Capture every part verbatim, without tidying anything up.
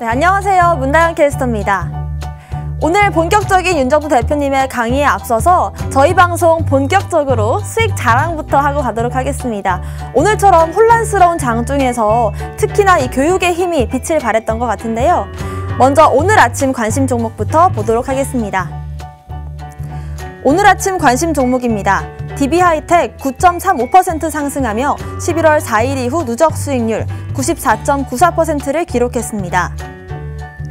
네, 안녕하세요. 문다영 캐스터입니다. 오늘 본격적인 윤정두 대표님의 강의에 앞서서 저희 방송 본격적으로 수익 자랑부터 하고 가도록 하겠습니다. 오늘처럼 혼란스러운 장중에서 특히나 이 교육의 힘이 빛을 발했던 것 같은데요. 먼저 오늘 아침 관심 종목부터 보도록 하겠습니다. 오늘 아침 관심 종목입니다. 디비하이텍 구 점 삼오 퍼센트 상승하며 십일월 사일 이후 누적 수익률 구십사 점 구사 퍼센트를 기록했습니다.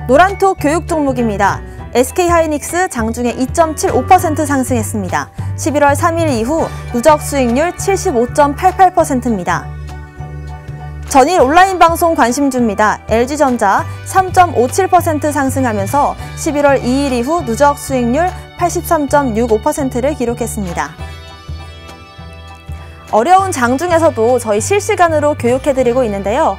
노란톡 교육 종목입니다. 에스케이하이닉스 장중에 이 점 칠오 퍼센트 상승했습니다. 십일월 삼일 이후 누적 수익률 칠십오 점 팔팔 퍼센트입니다. 전일 온라인 방송 관심주입니다. 엘지전자 삼 점 오칠 퍼센트 상승하면서 십일월 이일 이후 누적 수익률 팔십삼 점 육오 퍼센트를 기록했습니다. 어려운 장중에서도 저희 실시간으로 교육해드리고 있는데요.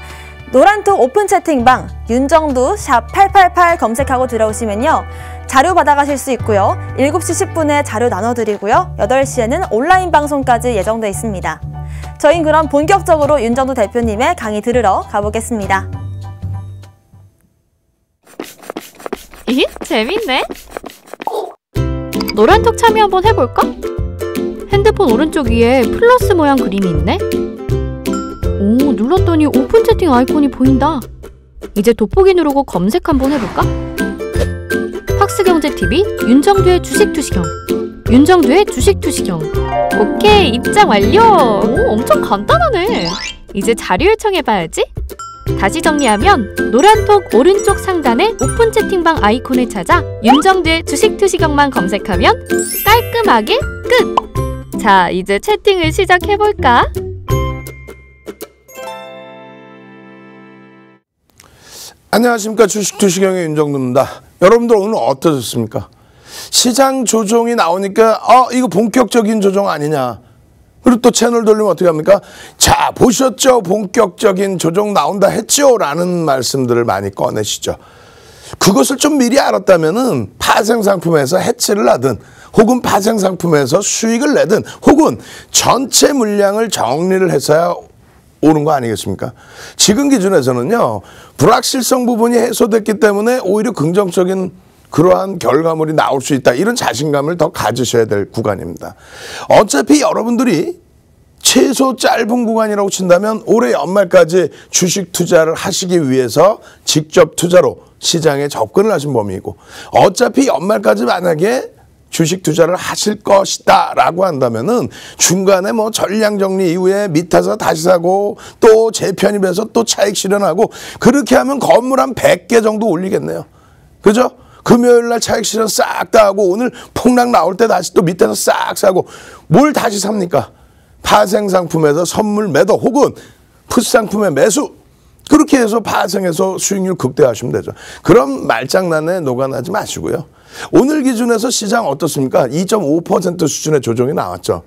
노란톡 오픈 채팅방 윤정두 샵 팔팔팔 검색하고 들어오시면요. 자료 받아가실 수 있고요. 일곱 시 십 분에 자료 나눠드리고요. 여덟 시에는 온라인 방송까지 예정돼 있습니다. 저희는 그럼 본격적으로 윤정두 대표님의 강의 들으러 가보겠습니다. 이 재밌네. 노란톡 참여 한번 해볼까? 핸드폰 오른쪽 위에 플러스 모양 그림이 있네. 오, 눌렀더니 오픈 채팅 아이콘이 보인다. 이제 돋보기 누르고 검색 한번 해볼까? 팍스경제티비 윤정두의 주식투시경, 윤정두의 주식투시경. 오케이, 입장 완료. 오, 엄청 간단하네. 이제 자료 요청해봐야지. 다시 정리하면 노란톡 오른쪽 상단의 오픈 채팅방 아이콘을 찾아 윤정두의 주식투시경만 검색하면 깔끔하게 끝! 자, 이제 채팅을 시작해볼까? 안녕하십니까. 주식투시경의 윤정두입니다. 여러분들 오늘 어떠셨습니까? 시장 조정이 나오니까 어 이거 본격적인 조정 아니냐. 그리고 또 채널 돌리면 어떻게 합니까? 자, 보셨죠? 본격적인 조정 나온다 했죠? 라는 말씀들을 많이 꺼내시죠. 그것을 좀 미리 알았다면은 파생상품에서 해치를 하든 혹은 파생상품에서 수익을 내든 혹은 전체 물량을 정리를 해서야 오른 거 아니겠습니까? 지금 기준에서는요, 불확실성 부분이 해소됐기 때문에 오히려 긍정적인 그러한 결과물이 나올 수 있다. 이런 자신감을 더 가지셔야 될 구간입니다. 어차피 여러분들이 최소 짧은 구간이라고 친다면 올해 연말까지 주식 투자를 하시기 위해서 직접 투자로 시장에 접근을 하신 범위이고, 어차피 연말까지 만약에 주식 투자를 하실 것이다 라고 한다면은 중간에 뭐 전량 정리 이후에 밑에서 다시 사고 또 재편입해서 또 차익 실현하고 그렇게 하면 건물 한 백 개 정도 올리겠네요. 그죠? 금요일날 차익 실현 싹 다 하고 오늘 폭락 나올 때 다시 또 밑에서 싹 사고 뭘 다시 삽니까? 파생 상품에서 선물 매도 혹은 풋 상품의 매수, 그렇게 해서 파생해서 수익률 극대화하시면 되죠. 그럼 말장난에 노가나지 마시고요. 오늘 기준에서 시장 어떻습니까? 이 점 오 퍼센트 수준의 조정이 나왔죠.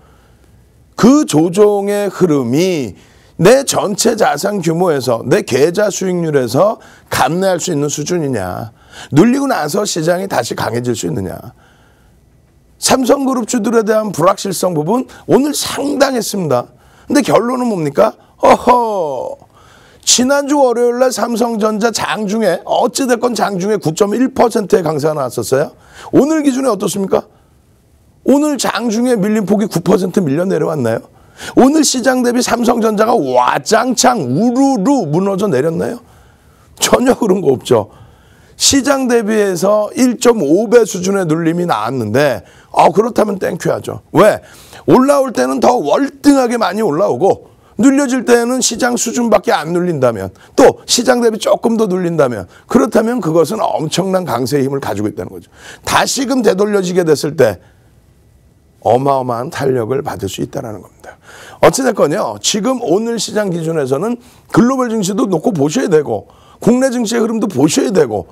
그 조정의 흐름이 내 전체 자산 규모에서 내 계좌 수익률에서 감내할 수 있는 수준이냐, 눌리고 나서 시장이 다시 강해질 수 있느냐. 삼성그룹 주들에 대한 불확실성 부분 오늘 상당했습니다. 근데 결론은 뭡니까? 어허, 지난주 월요일날 삼성전자 장중에 어찌됐건 장중에 구 점 일 퍼센트의 강세가 나왔었어요. 오늘 기준에 어떻습니까? 오늘 장중에 밀린 폭이 구 퍼센트 밀려 내려왔나요? 오늘 시장 대비 삼성전자가 와장창 우르르 무너져 내렸나요? 전혀 그런 거 없죠. 시장 대비해서 일 점 오 배 수준의 눌림이 나왔는데 아, 그렇다면 땡큐하죠. 왜? 올라올 때는 더 월등하게 많이 올라오고 눌려질 때는 시장 수준밖에 안 눌린다면, 또 시장 대비 조금 더 눌린다면, 그렇다면 그것은 엄청난 강세의 힘을 가지고 있다는 거죠. 다시금 되돌려지게 됐을 때 어마어마한 탄력을 받을 수 있다는 겁니다. 어찌됐건요, 지금 오늘 시장 기준에서는 글로벌 증시도 놓고 보셔야 되고, 국내 증시의 흐름도 보셔야 되고,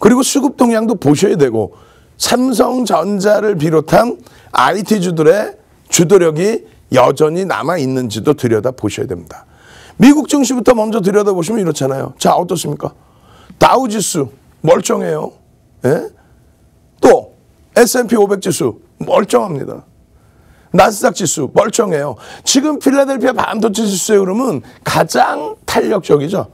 그리고 수급 동향도 보셔야 되고, 삼성전자를 비롯한 아이티주들의 주도력이 여전히 남아있는지도 들여다보셔야 됩니다. 미국 증시부터 먼저 들여다보시면 이렇잖아요. 자, 어떻습니까? 다우지수 멀쩡해요. 예? 또 에스 앤 피 오백 지수 멀쩡합니다. 나스닥 지수 멀쩡해요. 지금 필라델피아 반도체 지수의 흐름은 가장 탄력적이죠.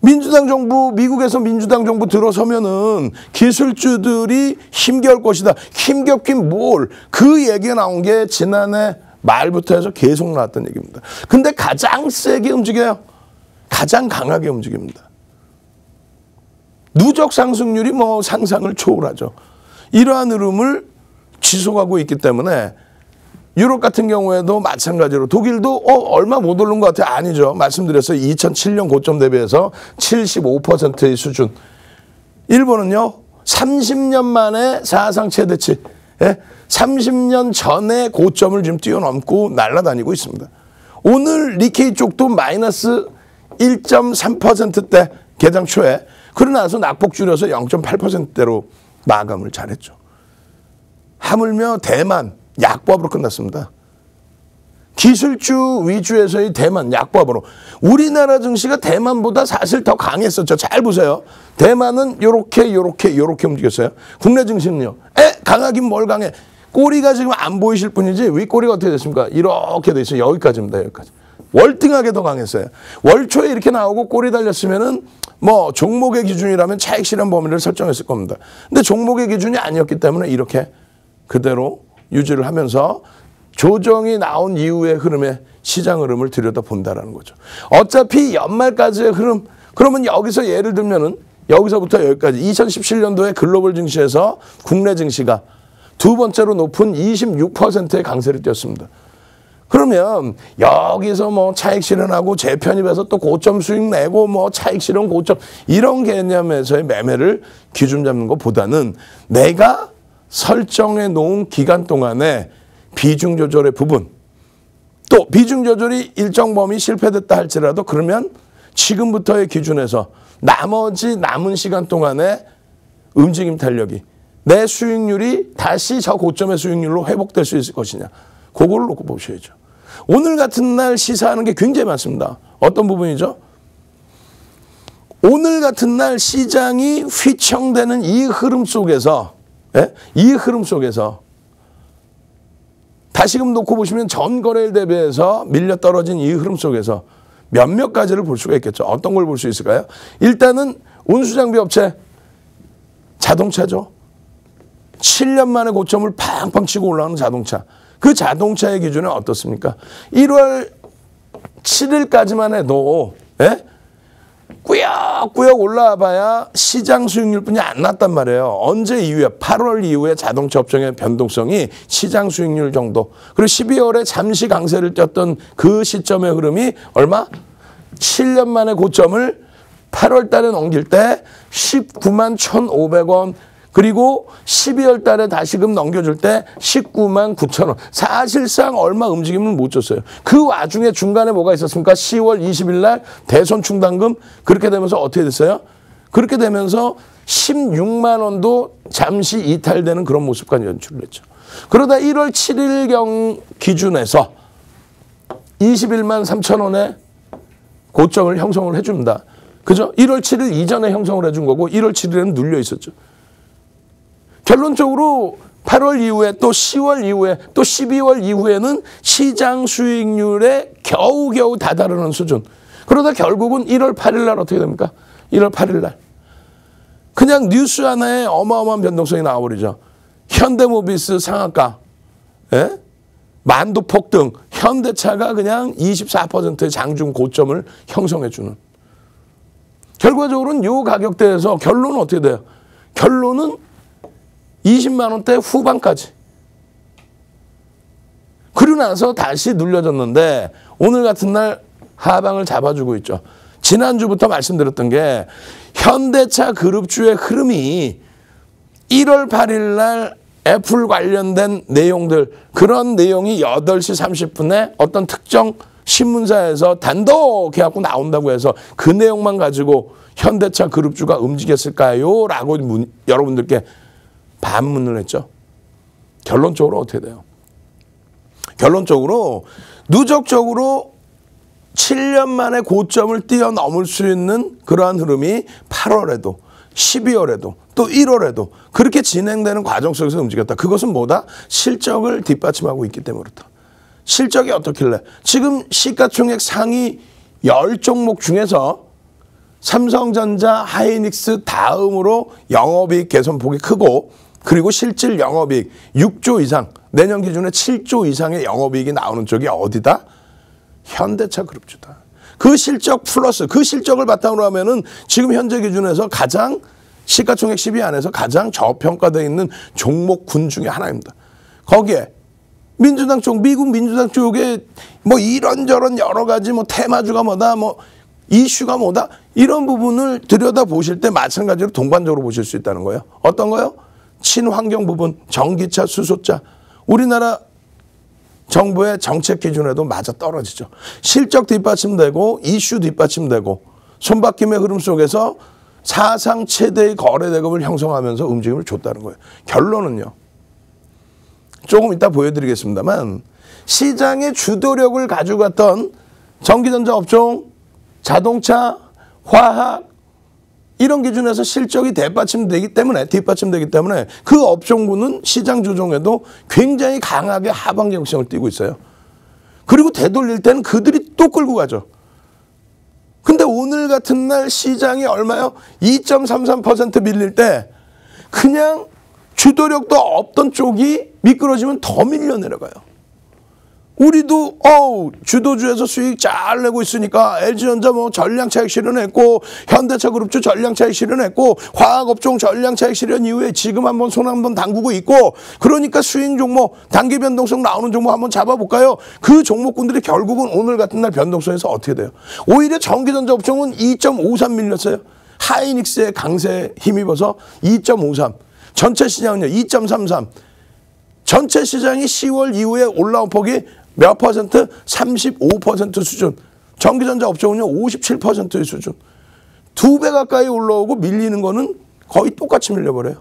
민주당 정부, 미국에서 민주당 정부 들어서면은 기술주들이 힘겨울 것이다. 힘겹긴 뭘. 그 얘기가 나온 게 지난해 말부터 해서 계속 나왔던 얘기입니다. 근데 가장 세게 움직여요. 가장 강하게 움직입니다. 누적 상승률이 뭐 상상을 초월하죠. 이러한 흐름을 지속하고 있기 때문에 유럽 같은 경우에도 마찬가지로 독일도 어 얼마 못 오른 것 같아요. 아니죠. 말씀드렸어요. 이천칠 년 고점 대비해서 칠십오 퍼센트의 수준. 일본은요. 삼십 년 만에 사상 최대치. 예? 삼십 년 전에 고점을 지금 뛰어넘고 날아다니고 있습니다. 오늘 니케이 쪽도 마이너스 일 점 삼 퍼센트대 개장 초에 그러나서 낙폭 줄여서 영 점 팔 퍼센트대로 마감을 잘했죠. 하물며 대만 약보합으로 끝났습니다. 기술주 위주에서의 대만 약보합으로. 우리나라 증시가 대만보다 사실 더 강했었죠. 잘 보세요. 대만은 요렇게 요렇게 요렇게 움직였어요. 국내 증시는요. 에 강하긴 뭘 강해. 꼬리가 지금 안 보이실 뿐이지 윗꼬리가 어떻게 됐습니까? 이렇게 돼 있어요. 여기까지입니다. 여기까지. 월등하게 더 강했어요. 월초에 이렇게 나오고 꼬리 달렸으면은 뭐 종목의 기준이라면 차익 실현 범위를 설정했을 겁니다. 근데 종목의 기준이 아니었기 때문에 이렇게 그대로 유지를 하면서 조정이 나온 이후의 흐름에 시장 흐름을 들여다본다라는 거죠. 어차피 연말까지의 흐름, 그러면 여기서 예를 들면은 여기서부터 여기까지 이천십칠 년도에 글로벌 증시에서 국내 증시가 두 번째로 높은 이십육 퍼센트의 강세를 띄었습니다. 그러면 여기서 뭐 차익 실현하고 재편입해서 또 고점 수익 내고 뭐 차익 실현 고점 이런 개념에서의 매매를 기준 잡는 것보다는 내가 설정해 놓은 기간 동안에 비중 조절의 부분 또 비중 조절이 일정 범위 실패됐다 할지라도 그러면 지금부터의 기준에서 나머지 남은 시간 동안에 움직임 탄력이 내 수익률이 다시 저 고점의 수익률로 회복될 수 있을 것이냐. 그걸 놓고 보셔야죠. 오늘 같은 날 시사하는 게 굉장히 많습니다. 어떤 부분이죠? 오늘 같은 날 시장이 휘청대는 이 흐름 속에서 예? 이 흐름 속에서 다시금 놓고 보시면 전 거래일 대비해서 밀려 떨어진 이 흐름 속에서 몇몇 가지를 볼 수가 있겠죠. 어떤 걸 볼 수 있을까요? 일단은 운수장비 업체 자동차죠. 칠 년 만에 고점을 팡팡 치고 올라오는 자동차. 그 자동차의 기준은 어떻습니까? 일월 칠일까지만 해도 예? 꾸역꾸역 올라와 봐야 시장 수익률뿐이 안 났단 말이에요. 언제 이후에 팔월 이후에 자동차 업종의 변동성이 시장 수익률 정도. 그리고 십이월에 잠시 강세를 띄었던 그 시점의 흐름이 얼마? 칠 년 만에 고점을 팔월 달에 넘길 때 십구만 천오백 원. 그리고 십이월 달에 다시금 넘겨줄 때 십구만 구천 원. 사실상 얼마 움직임을 못 줬어요. 그 와중에 중간에 뭐가 있었습니까? 시월 이십일 날 대선 충당금 그렇게 되면서 어떻게 됐어요? 그렇게 되면서 십육만 원도 잠시 이탈되는 그런 모습까지 연출을 했죠. 그러다 일월 칠일경 기준에서 이십일만 삼천 원의 고점을 형성을 해줍니다. 그죠? 일월 칠일 이전에 형성을 해준 거고 일월 칠일에는 눌려 있었죠. 결론적으로 팔월 이후에 또 시월 이후에 또 십이월 이후에는 시장 수익률에 겨우겨우 다다르는 수준. 그러다 결국은 일월 팔일 날 어떻게 됩니까? 일월 팔일 날. 그냥 뉴스 하나에 어마어마한 변동성이 나와버리죠. 현대모비스 상한가, 예? 만도 폭등, 현대차가 그냥 이십사 퍼센트의 장중 고점을 형성해주는. 결과적으로는 이 가격대에서 결론은 어떻게 돼요? 결론은 이십만 원대 후반까지. 그리고 나서 다시 눌려졌는데 오늘 같은 날 하방을 잡아주고 있죠. 지난주부터 말씀드렸던 게 현대차 그룹주의 흐름이 일월 팔일 날 애플 관련된 내용들 그런 내용이 여덟 시 삼십 분에 어떤 특정 신문사에서 단독해갖고 나온다고 해서 그 내용만 가지고 현대차 그룹주가 움직였을까요? 라고 문, 여러분들께 반문을 했죠. 결론적으로 어떻게 돼요? 결론적으로 누적적으로 칠 년 만에 고점을 뛰어넘을 수 있는 그러한 흐름이 팔월에도 십이월에도 또 일월에도 그렇게 진행되는 과정 속에서 움직였다. 그것은 뭐다? 실적을 뒷받침하고 있기 때문이다. 실적이 어떻길래 지금 시가총액 상위 십 종목 중에서 삼성전자, 하이닉스 다음으로 영업이익 개선폭이 크고, 그리고 실질 영업이익 육 조 이상, 내년 기준에 칠 조 이상의 영업이익이 나오는 쪽이 어디다? 현대차 그룹주다. 그 실적 플러스, 그 실적을 바탕으로 하면은 지금 현재 기준에서 가장 시가총액 십 위 안에서 가장 저평가되어 있는 종목군 중에 하나입니다. 거기에 민주당 쪽, 미국 민주당 쪽에 뭐 이런저런 여러 가지 뭐 테마주가 뭐다, 뭐 이슈가 뭐다, 이런 부분을 들여다보실 때 마찬가지로 동반적으로 보실 수 있다는 거예요. 어떤 거요? 친환경 부분, 전기차, 수소차. 우리나라 정부의 정책 기준에도 맞아 떨어지죠. 실적 뒷받침되고 이슈 뒷받침되고 손바뀜의 흐름 속에서 사상 최대의 거래 대금을 형성하면서 움직임을 줬다는 거예요. 결론은요, 조금 이따 보여드리겠습니다만, 시장의 주도력을 가져갔던 전기전자 업종, 자동차, 화학, 이런 기준에서 실적이 뒷받침되기 때문에 뒷받침되기 때문에 그 업종군은 시장 조정에도 굉장히 강하게 하반기 역성을 띄고 있어요. 그리고 되돌릴 때는 그들이 또 끌고 가죠. 근데 오늘 같은 날 시장이 얼마요? 이 점 삼삼 퍼센트 밀릴 때 그냥 주도력도 없던 쪽이 미끄러지면 더 밀려 내려가요. 우리도 어우 주도주에서 수익 잘 내고 있으니까 엘지전자 뭐 전량차익 실현했고, 현대차 그룹주 전량차익 실현했고, 화학업종 전량차익 실현 이후에 지금 한번 손 한번 담그고 있고, 그러니까 수익 종목, 단기 변동성 나오는 종목 한번 잡아볼까요? 그 종목군들이 결국은 오늘 같은 날 변동성에서 어떻게 돼요? 오히려 전기전자 업종은 이 점 오삼 밀렸어요. 하이닉스의 강세에 힘입어서 이 점 오삼. 전체 시장은요 이 점 삼삼. 전체 시장이 시월 이후에 올라온 폭이 몇 퍼센트? 삼십오 퍼센트 수준. 전기전자 업종은요, 오십칠 퍼센트의 수준. 두 배 가까이 올라오고 밀리는 거는 거의 똑같이 밀려버려요.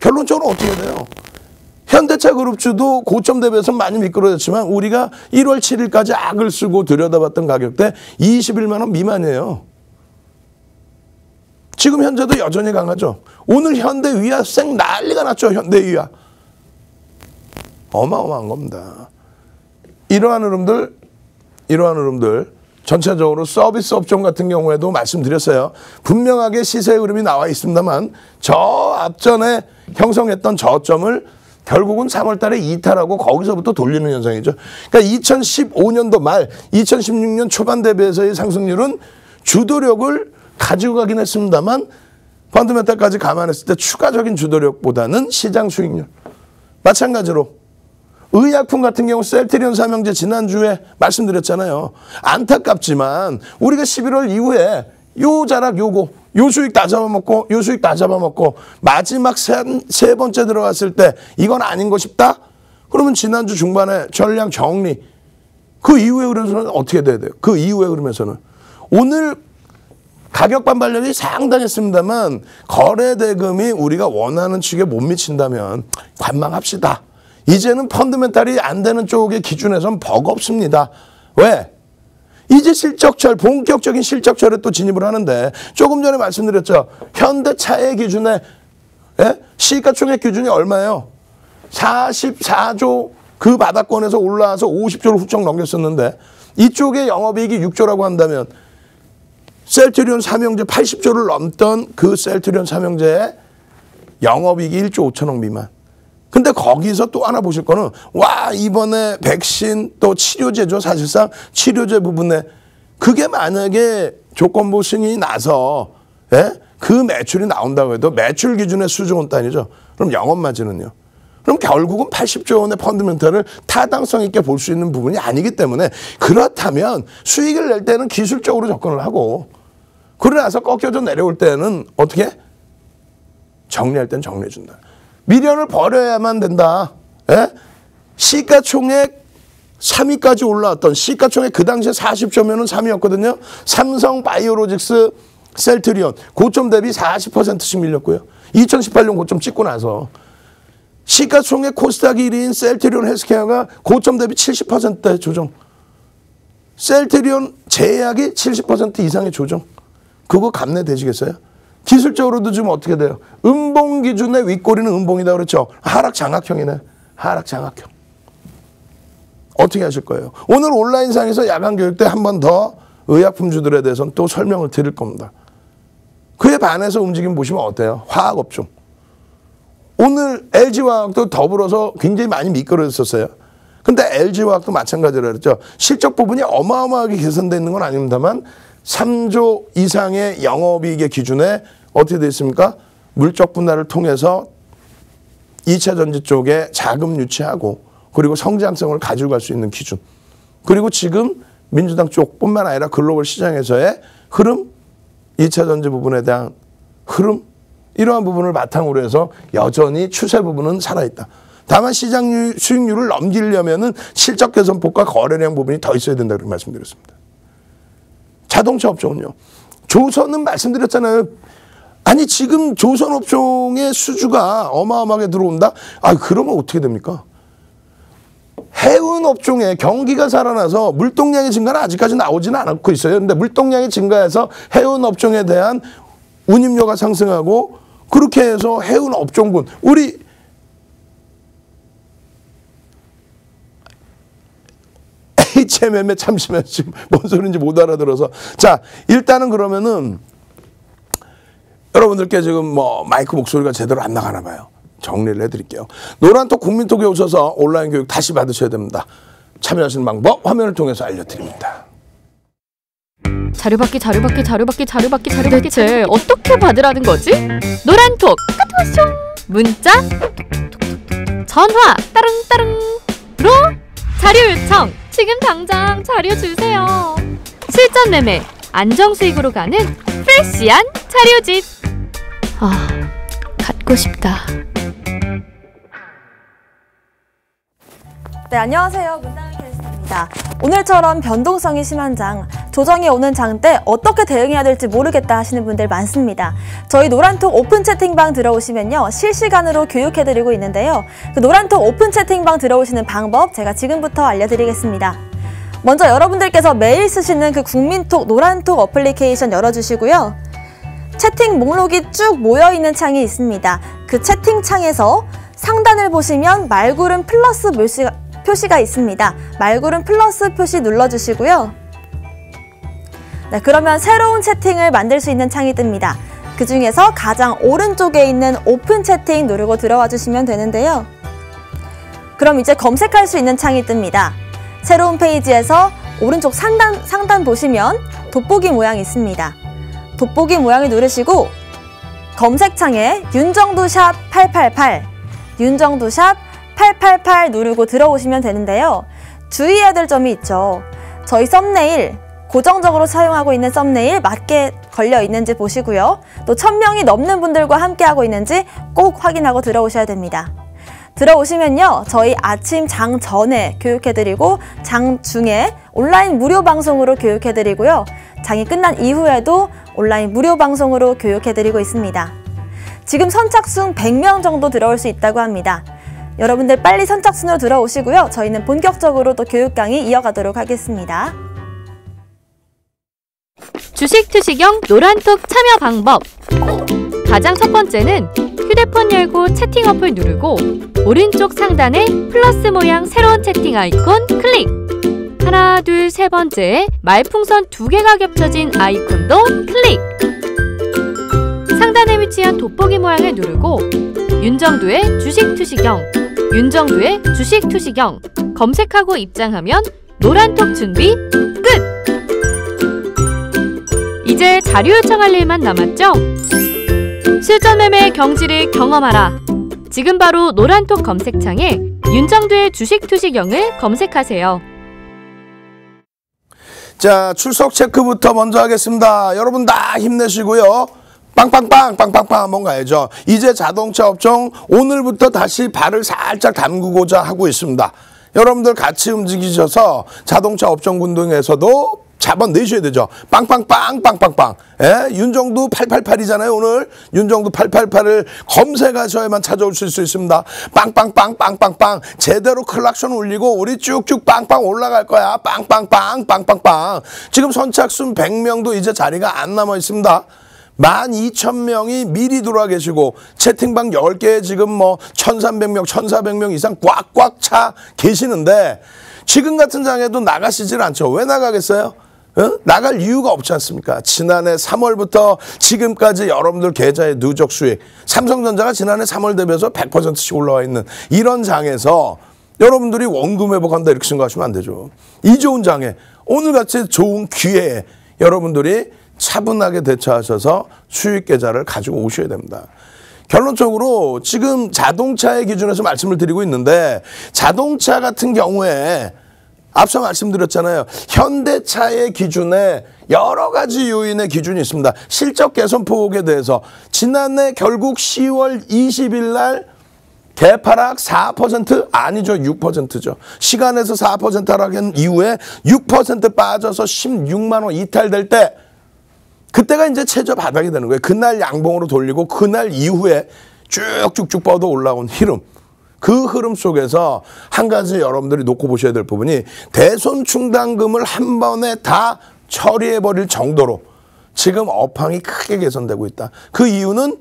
결론적으로 어떻게 돼요? 현대차 그룹주도 고점 대비해서 많이 미끄러졌지만, 우리가 일월 칠일까지 악을 쓰고 들여다봤던 가격대 이십일만 원 미만이에요. 지금 현재도 여전히 강하죠. 오늘 현대위아 쌩 난리가 났죠. 현대위아. 어마어마한 겁니다. 이러한 흐름들, 이러한 흐름들 전체적으로 서비스 업종 같은 경우에도 말씀드렸어요. 분명하게 시세의 흐름이 나와 있습니다만, 저 앞전에 형성했던 저점을 결국은 삼월 달에 이탈하고 거기서부터 돌리는 현상이죠. 그러니까 이천십오 년도 말, 이천십육 년 초반 대비해서의 상승률은 주도력을 가지고 가긴 했습니다만 펀드멘탈까지 감안했을 때 추가적인 주도력보다는 시장 수익률. 마찬가지로 의약품 같은 경우 셀트리온 삼형제 지난주에 말씀드렸잖아요. 안타깝지만 우리가 십일월 이후에 요 자락 요거 요 수익 다 잡아먹고 요 수익 다 잡아먹고 마지막 세, 세 번째 들어갔을 때 이건 아닌 거 싶다? 그러면 지난주 중반에 전량 정리. 그 이후에 흐름에서는 어떻게 돼야 돼요? 그 이후에 흐름에서는. 오늘 가격 반발력이 상당했습니다만 거래대금이 우리가 원하는 측에 못 미친다면 관망합시다. 이제는 펀드멘탈이 안 되는 쪽의 기준에선 버겁습니다. 왜? 이제 실적철, 본격적인 실적철에 또 진입을 하는데, 조금 전에 말씀드렸죠. 현대차의 기준에, 예? 시가총액 기준이 얼마예요? 사십사 조 그 바닥권에서 올라와서 오십 조를 훌쩍 넘겼었는데, 이쪽에 영업이익이 육 조라고 한다면 셀트리온 삼형제 팔십 조를 넘던 그 셀트리온 삼형제의 영업이익이 일 조 오천억 미만. 근데 거기서 또 하나 보실 거는, 와, 이번에 백신 또 치료제죠. 사실상 치료제 부분에 그게 만약에 조건부 승인이 나서, 예? 그 매출이 나온다고 해도 매출 기준의 수주원 단위죠. 그럼 영업마진은요. 그럼 결국은 팔십 조 원의 펀드멘탈을 타당성 있게 볼 수 있는 부분이 아니기 때문에, 그렇다면 수익을 낼 때는 기술적으로 접근을 하고, 그러나서 꺾여져 내려올 때는 어떻게? 정리할 때는 정리해준다. 미련을 버려야만 된다. 예? 시가총액 삼 위까지 올라왔던, 시가총액 그 당시에 사십 조면은 삼 위였거든요. 삼성바이오로직스, 셀트리온 고점 대비 사십 퍼센트씩 밀렸고요. 이천십팔 년 고점 찍고 나서 시가총액 코스닥 일 위인 셀트리온 헬스케어가 고점 대비 칠십 퍼센트대 조정. 셀트리온 제약이 칠십 퍼센트 이상의 조정. 그거 감내되시겠어요? 기술적으로도 지금 어떻게 돼요? 음봉 기준의 윗꼬리는 음봉이다 그랬죠? 하락 장악형이네. 하락 장악형. 어떻게 하실 거예요? 오늘 온라인상에서 야간 교육 때 한 번 더 의약품주들에 대해서는 또 설명을 드릴 겁니다. 그에 반해서 움직임 보시면 어때요? 화학업종. 오늘 엘지화학도 더불어서 굉장히 많이 미끄러졌었어요. 근데 엘지화학도 마찬가지로 그랬죠. 실적 부분이 어마어마하게 개선되어 있는 건 아닙니다만 삼조 이상의 영업이익의 기준에 어떻게 되어 있습니까? 물적 분할을 통해서 이 차 전지 쪽에 자금 유치하고 그리고 성장성을 가지고 갈 수 있는 기준. 그리고 지금 민주당 쪽뿐만 아니라 글로벌 시장에서의 흐름, 이 차 전지 부분에 대한 흐름, 이러한 부분을 바탕으로 해서 여전히 추세 부분은 살아있다. 다만 시장 수익률을 넘기려면은 실적 개선 폭과 거래량 부분이 더 있어야 된다, 그렇게 말씀드렸습니다. 자동차 업종은요. 조선은 말씀드렸잖아요. 아니 지금 조선 업종의 수주가 어마어마하게 들어온다. 아 그러면 어떻게 됩니까? 해운 업종에 경기가 살아나서 물동량의 증가는 아직까지 나오지는 않고 있어요. 근데 물동량이 증가해서 해운 업종에 대한 운임료가 상승하고 그렇게 해서 해운 업종군 우리 에이치엠엠에 잠시만 지금 뭔 소리인지 못 알아들어서 자 일단은 그러면은 여러분들께 지금 뭐 마이크 목소리가 제대로 안 나가나 봐요. 정리를 해드릴게요. 노란톡 국민톡에 오셔서 온라인 교육 다시 받으셔야 됩니다. 참여하시는 방법 화면을 통해서 알려드립니다. 자료받기 자료받기 자료받기 자료받기 자료받기 대체 어떻게 받으라는 거지? 노란톡 카톡쇼 문자 전화 따릉따릉로 자료 요청 지금 당장 자료 주세요. 실전 매매 안정수익으로 가는 프레시한 자료집. 아 갖고 싶다. 네 안녕하세요 문다영 캐스터입니다. 오늘처럼 변동성이 심한 장, 조정이 오는 장 때 어떻게 대응해야 될지 모르겠다 하시는 분들 많습니다. 저희 노란톡 오픈 채팅방 들어오시면요 실시간으로 교육해드리고 있는데요. 그 노란톡 오픈 채팅방 들어오시는 방법 제가 지금부터 알려드리겠습니다. 먼저 여러분들께서 매일 쓰시는 그 국민톡, 노란톡 어플리케이션 열어주시고요. 채팅 목록이 쭉 모여있는 창이 있습니다. 그 채팅창에서 상단을 보시면 말구름 플러스 표시가, 표시가 있습니다. 말구름 플러스 표시 눌러주시고요. 네, 그러면 새로운 채팅을 만들 수 있는 창이 뜹니다. 그 중에서 가장 오른쪽에 있는 오픈 채팅 누르고 들어와 주시면 되는데요. 그럼 이제 검색할 수 있는 창이 뜹니다. 새로운 페이지에서 오른쪽 상단, 상단 보시면 돋보기 모양이 있습니다. 돋보기 모양을 누르시고 검색창에 윤정두 샵 팔팔팔, 윤정두 샵 팔팔팔 누르고 들어오시면 되는데요. 주의해야 될 점이 있죠. 저희 썸네일, 고정적으로 사용하고 있는 썸네일 맞게 걸려 있는지 보시고요. 또 천 명이 넘는 분들과 함께하고 있는지 꼭 확인하고 들어오셔야 됩니다. 들어오시면요 저희 아침 장 전에 교육해드리고 장 중에 온라인 무료 방송으로 교육해드리고요 장이 끝난 이후에도 온라인 무료 방송으로 교육해드리고 있습니다. 지금 선착순 백 명 정도 들어올 수 있다고 합니다. 여러분들 빨리 선착순으로 들어오시고요 저희는 본격적으로 또 교육 강의 이어가도록 하겠습니다. 주식투시경 노란톡 참여 방법 가장 첫 번째는 휴대폰 열고 채팅 어플 누르고 오른쪽 상단에 플러스 모양 새로운 채팅 아이콘 클릭! 하나, 둘, 세 번째에 말풍선 두 개가 겹쳐진 아이콘도 클릭! 상단에 위치한 돋보기 모양을 누르고 윤정두의 주식투시경, 윤정두의 주식투시경 검색하고 입장하면 노란톡 준비 끝! 이제 자료 요청할 일만 남았죠? 실전 매매의 경지를 경험하라. 지금 바로 노란톡 검색창에 윤정두의 주식투시경을 검색하세요. 자, 출석 체크부터 먼저 하겠습니다. 여러분 다 힘내시고요. 빵빵빵 빵빵빵 한번 가야죠. 이제 자동차 업종 오늘부터 다시 발을 살짝 담그고자 하고 있습니다. 여러분들 같이 움직이셔서 자동차 업종군 등에서도 잡아내셔야 되죠. 빵빵빵빵빵빵. 예? 윤정두 팔팔팔이잖아요. 오늘 윤정두 팔팔팔을 검색하셔야만 찾아오실 수 있습니다. 빵빵빵빵빵빵. 제대로 클락션 울리고 우리 쭉쭉 빵빵 올라갈 거야. 빵빵빵빵빵빵. 지금 선착순 백 명도 이제 자리가 안 남아 있습니다. 만 이천 명이 미리 들어와 계시고 채팅방 열 개에 지금 뭐 천삼백 명, 천사백 명 이상 꽉꽉 차 계시는데 지금 같은 장에도 나가시질 않죠. 왜 나가겠어요? 어? 나갈 이유가 없지 않습니까? 지난해 삼월부터 지금까지 여러분들 계좌의 누적 수익, 삼성전자가 지난해 삼월 대비해서 백 퍼센트씩 올라와 있는 이런 장에서 여러분들이 원금 회복한다 이렇게 생각하시면 안 되죠. 이 좋은 장에, 오늘같이 좋은 기회에 여러분들이 차분하게 대처하셔서 수익 계좌를 가지고 오셔야 됩니다. 결론적으로 지금 자동차의 기준에서 말씀을 드리고 있는데, 자동차 같은 경우에 앞서 말씀드렸잖아요. 현대차의 기준에 여러 가지 요인의 기준이 있습니다. 실적 개선 폭에 대해서 지난해 결국 시월 이십일 날 개파락 사 퍼센트 아니죠. 육 퍼센트죠. 시간에서 사 퍼센트 하락한 이후에 육 퍼센트 빠져서 십육만 원 이탈될 때, 그때가 이제 최저 바닥이 되는 거예요. 그날 양봉으로 돌리고 그날 이후에 쭉쭉쭉 뻗어 올라온 흐름. 그 흐름 속에서 한 가지 여러분들이 놓고 보셔야 될 부분이, 대손 충당금을 한 번에 다 처리해버릴 정도로 지금 업황이 크게 개선되고 있다. 그 이유는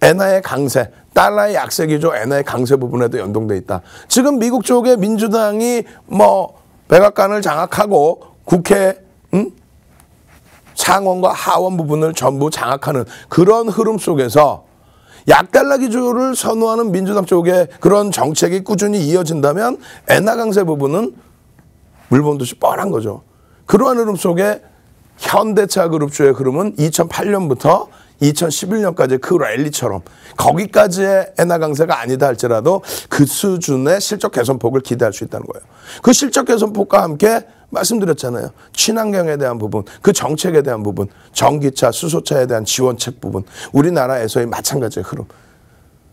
엔화의 강세, 달러의 약세기조, 엔화의 강세 부분에도 연동돼 있다. 지금 미국 쪽에 민주당이 뭐 백악관을 장악하고 국회, 음? 상원과 하원 부분을 전부 장악하는 그런 흐름 속에서 약달러 기조를 선호하는 민주당 쪽의 그런 정책이 꾸준히 이어진다면 엔화 강세 부분은 물본 듯이 뻔한 거죠. 그러한 흐름 속에 현대차 그룹주의 흐름은 이천팔 년부터 이천십일 년까지 그 랠리처럼, 거기까지의 엔화 강세가 아니다 할지라도 그 수준의 실적 개선폭을 기대할 수 있다는 거예요. 그 실적 개선폭과 함께 말씀드렸잖아요. 친환경에 대한 부분, 그 정책에 대한 부분, 전기차, 수소차에 대한 지원책 부분, 우리나라에서의 마찬가지의 흐름.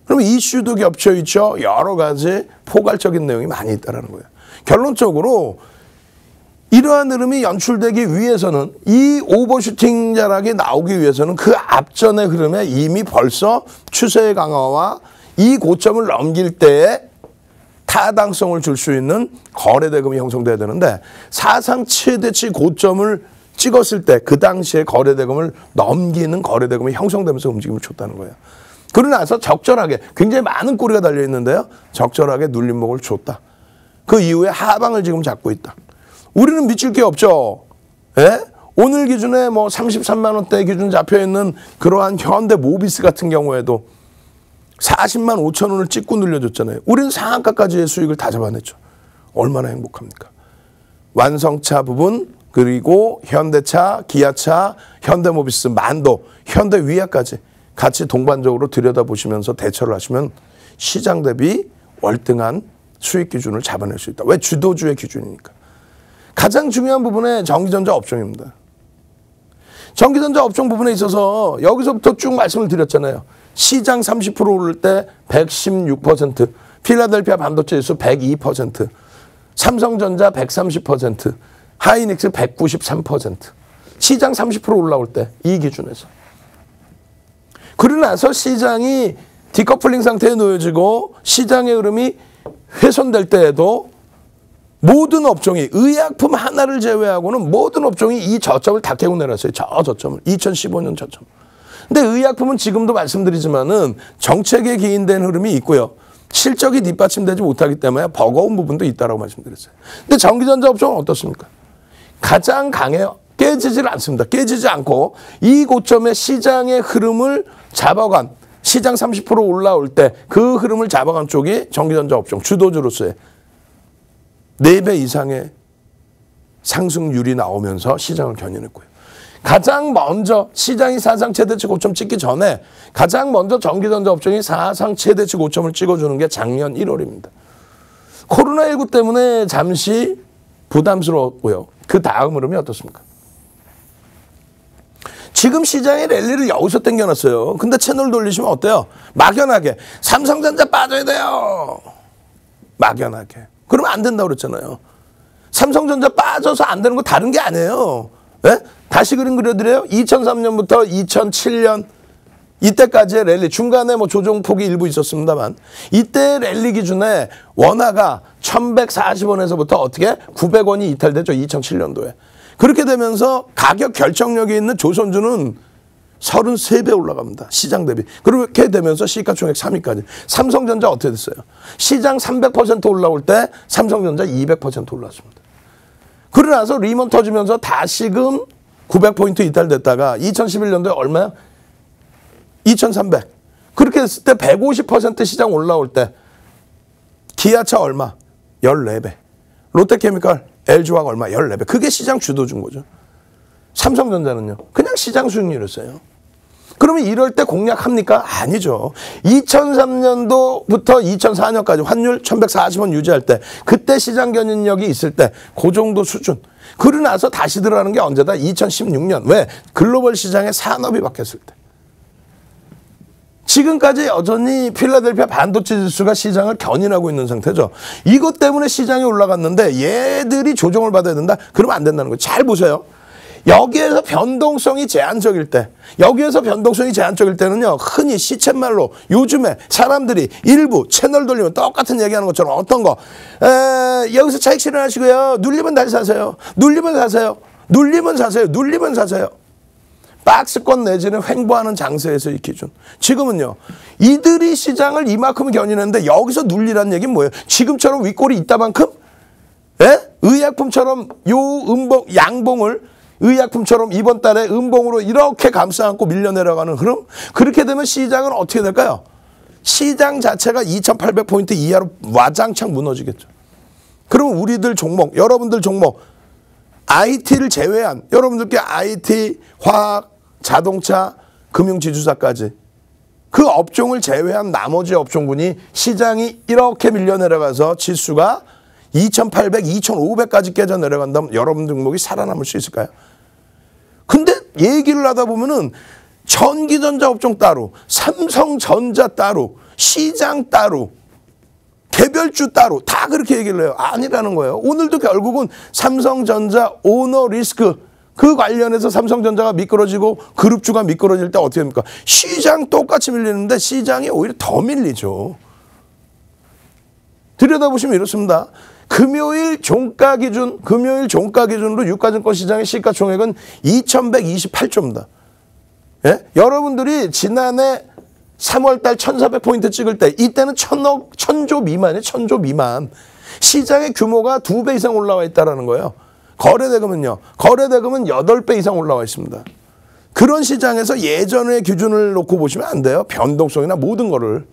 그럼 이슈도 겹쳐 있죠. 여러 가지 포괄적인 내용이 많이 있다는 거예요. 결론적으로 이러한 흐름이 연출되기 위해서는, 이 오버슈팅 자락이 나오기 위해서는 그 앞전의 흐름에 이미 벌써 추세의 강화와 이 고점을 넘길 때에 타당성을 줄 수 있는 거래대금이 형성돼야 되는데, 사상 최대치 고점을 찍었을 때 그 당시에 거래대금을 넘기는 거래대금이 형성되면서 움직임을 줬다는 거예요. 그러고 나서 적절하게, 굉장히 많은 꼬리가 달려 있는데요, 적절하게 눌림목을 줬다. 그 이후에 하방을 지금 잡고 있다. 우리는 미칠 게 없죠. 예? 오늘 기준에 뭐 삼십삼만 원대 기준 잡혀있는 그러한 현대모비스 같은 경우에도 사십만 오천 원을 찍고 눌려줬잖아요. 우리는 상한가까지의 수익을 다 잡아냈죠. 얼마나 행복합니까? 완성차 부분, 그리고 현대차, 기아차, 현대모비스, 만도, 현대위아까지 같이 동반적으로 들여다보시면서 대처를 하시면 시장 대비 월등한 수익 기준을 잡아낼 수 있다. 왜? 주도주의 기준이니까. 가장 중요한 부분에 전기전자 업종입니다. 전기전자 업종 부분에 있어서 여기서부터 쭉 말씀을 드렸잖아요. 시장 삼십 퍼센트 오를 때 백십육 퍼센트, 필라델피아 반도체 지수 백이 퍼센트, 삼성전자 백삼십 퍼센트, 하이닉스 백구십삼 퍼센트. 시장 삼십 퍼센트 올라올 때, 이 기준에서. 그러고 나서 시장이 디커플링 상태에 놓여지고 시장의 흐름이 훼손될 때에도 모든 업종이, 의약품 하나를 제외하고는 모든 업종이 이 저점을 다 깨고 내려왔어요. 저 저점을. 이천십오 년 저점. 근데 의약품은 지금도 말씀드리지만은 정책에 기인된 흐름이 있고요. 실적이 뒷받침되지 못하기 때문에 버거운 부분도 있다라고 말씀드렸어요. 근데 전기전자 업종은 어떻습니까? 가장 강해요. 깨지질 않습니다. 깨지지 않고 이 고점의 시장의 흐름을 잡아간, 시장 삼십 퍼센트 올라올 때 그 흐름을 잡아간 쪽이 전기전자 업종, 주도주로서의 네 배 이상의 상승률이 나오면서 시장을 견인했고요. 가장 먼저 시장이 사상 최대치 고점 찍기 전에 가장 먼저 전기전자 업종이 사상 최대치 고점을 찍어주는 게 작년 일월입니다. 코로나십구 때문에 잠시 부담스러웠고요. 그 다음 흐름이 어떻습니까? 지금 시장의 랠리를 여기서 땡겨놨어요. 근데 채널 돌리시면 어때요? 막연하게 삼성전자 빠져야 돼요. 막연하게. 그러면 안 된다고 그랬잖아요. 삼성전자 빠져서 안 되는 거 다른 게 아니에요. 예? 다시 그림 그려드려요. 이천삼 년부터 이천칠 년 이때까지의 랠리, 중간에 뭐 조정폭이 일부 있었습니다만, 이때의 랠리 기준에 원화가 천백사십 원에서부터 어떻게 구백 원이 이탈되죠. 이천칠 년도에. 그렇게 되면서 가격 결정력이 있는 조선주는 삼십삼 배 올라갑니다. 시장 대비. 그렇게 되면서 시가총액 삼 위까지. 삼성전자 어떻게 됐어요? 시장 삼백 퍼센트 올라올 때 삼성전자 이백 퍼센트 올랐습니다. 그러고 나서 리먼 터지면서 다시금 구백 포인트 이탈됐다가 이천십일 년도에 얼마야? 이천삼백. 그렇게 했을 때 백오십 퍼센트 시장 올라올 때 기아차 얼마? 십사 배. 롯데케미칼, 엘지화학 얼마? 십사 배. 그게 시장 주도준 거죠. 삼성전자는요. 그냥 시장 수익률이었어요. 그러면 이럴 때 공략합니까? 아니죠. 이천삼 년도부터 이천사 년까지 환율 천백사십 원 유지할 때 그때 시장 견인력이 있을 때 그 정도 수준. 그러고 나서 다시 들어가는 게 언제다? 이천십육 년. 왜? 글로벌 시장의 산업이 바뀌었을 때. 지금까지 여전히 필라델피아 반도체 지수가 시장을 견인하고 있는 상태죠. 이것 때문에 시장이 올라갔는데 얘들이 조정을 받아야 된다? 그러면 안 된다는 거예요. 잘 보세요. 여기에서 변동성이 제한적일 때, 여기에서 변동성이 제한적일 때는요, 흔히 시쳇말로 요즘에 사람들이 일부 채널 돌리면 똑같은 얘기하는 것처럼 어떤 거, 에, 여기서 차익 실현하시고요, 눌리면 다시 사세요, 눌리면 사세요, 눌리면 사세요, 눌리면 사세요. 박스권 내지는 횡보하는 장세에서 이 기준. 지금은요, 이들이 시장을 이만큼 견인했는데 여기서 눌리라는 얘기는 뭐예요? 지금처럼 윗골이 있다만큼, 예? 의약품처럼 요 음봉, 양봉을 의약품처럼 이번 달에 음봉으로 이렇게 감싸안고 밀려내려가는 흐름? 그렇게 되면 시장은 어떻게 될까요? 시장 자체가 이천팔백 포인트 이하로 와장창 무너지겠죠. 그럼 우리들 종목, 여러분들 종목, 아이티를 제외한 여러분들께 아이티, 화학, 자동차, 금융지주사까지 그 업종을 제외한 나머지 업종군이 시장이 이렇게 밀려내려가서 지수가 이천팔백, 이천오백까지 깨져 내려간다면 여러분 종목이 살아남을 수 있을까요? 근데 얘기를 하다 보면은 전기전자 업종 따로, 삼성전자 따로, 시장 따로, 개별주 따로 다 그렇게 얘기를 해요. 아니라는 거예요. 오늘도 결국은 삼성전자 오너 리스크 그 관련해서 삼성전자가 미끄러지고 그룹주가 미끄러질 때 어떻게 됩니까? 시장 똑같이 밀리는데 시장이 오히려 더 밀리죠. 들여다보시면 이렇습니다. 금요일 종가 기준, 금요일 종가 기준으로 유가증권 시장의 시가총액은 이천백이십팔 조입니다. 예? 여러분들이 지난해 삼월 달 천사백 포인트 찍을 때 이때는 천억, 천조 미만이에요. 천조 미만. 시장의 규모가 두 배 이상 올라와 있다는 거예요. 거래대금은요. 거래대금은 여덟 배 이상 올라와 있습니다. 그런 시장에서 예전의 기준을 놓고 보시면 안 돼요. 변동성이나 모든 거를.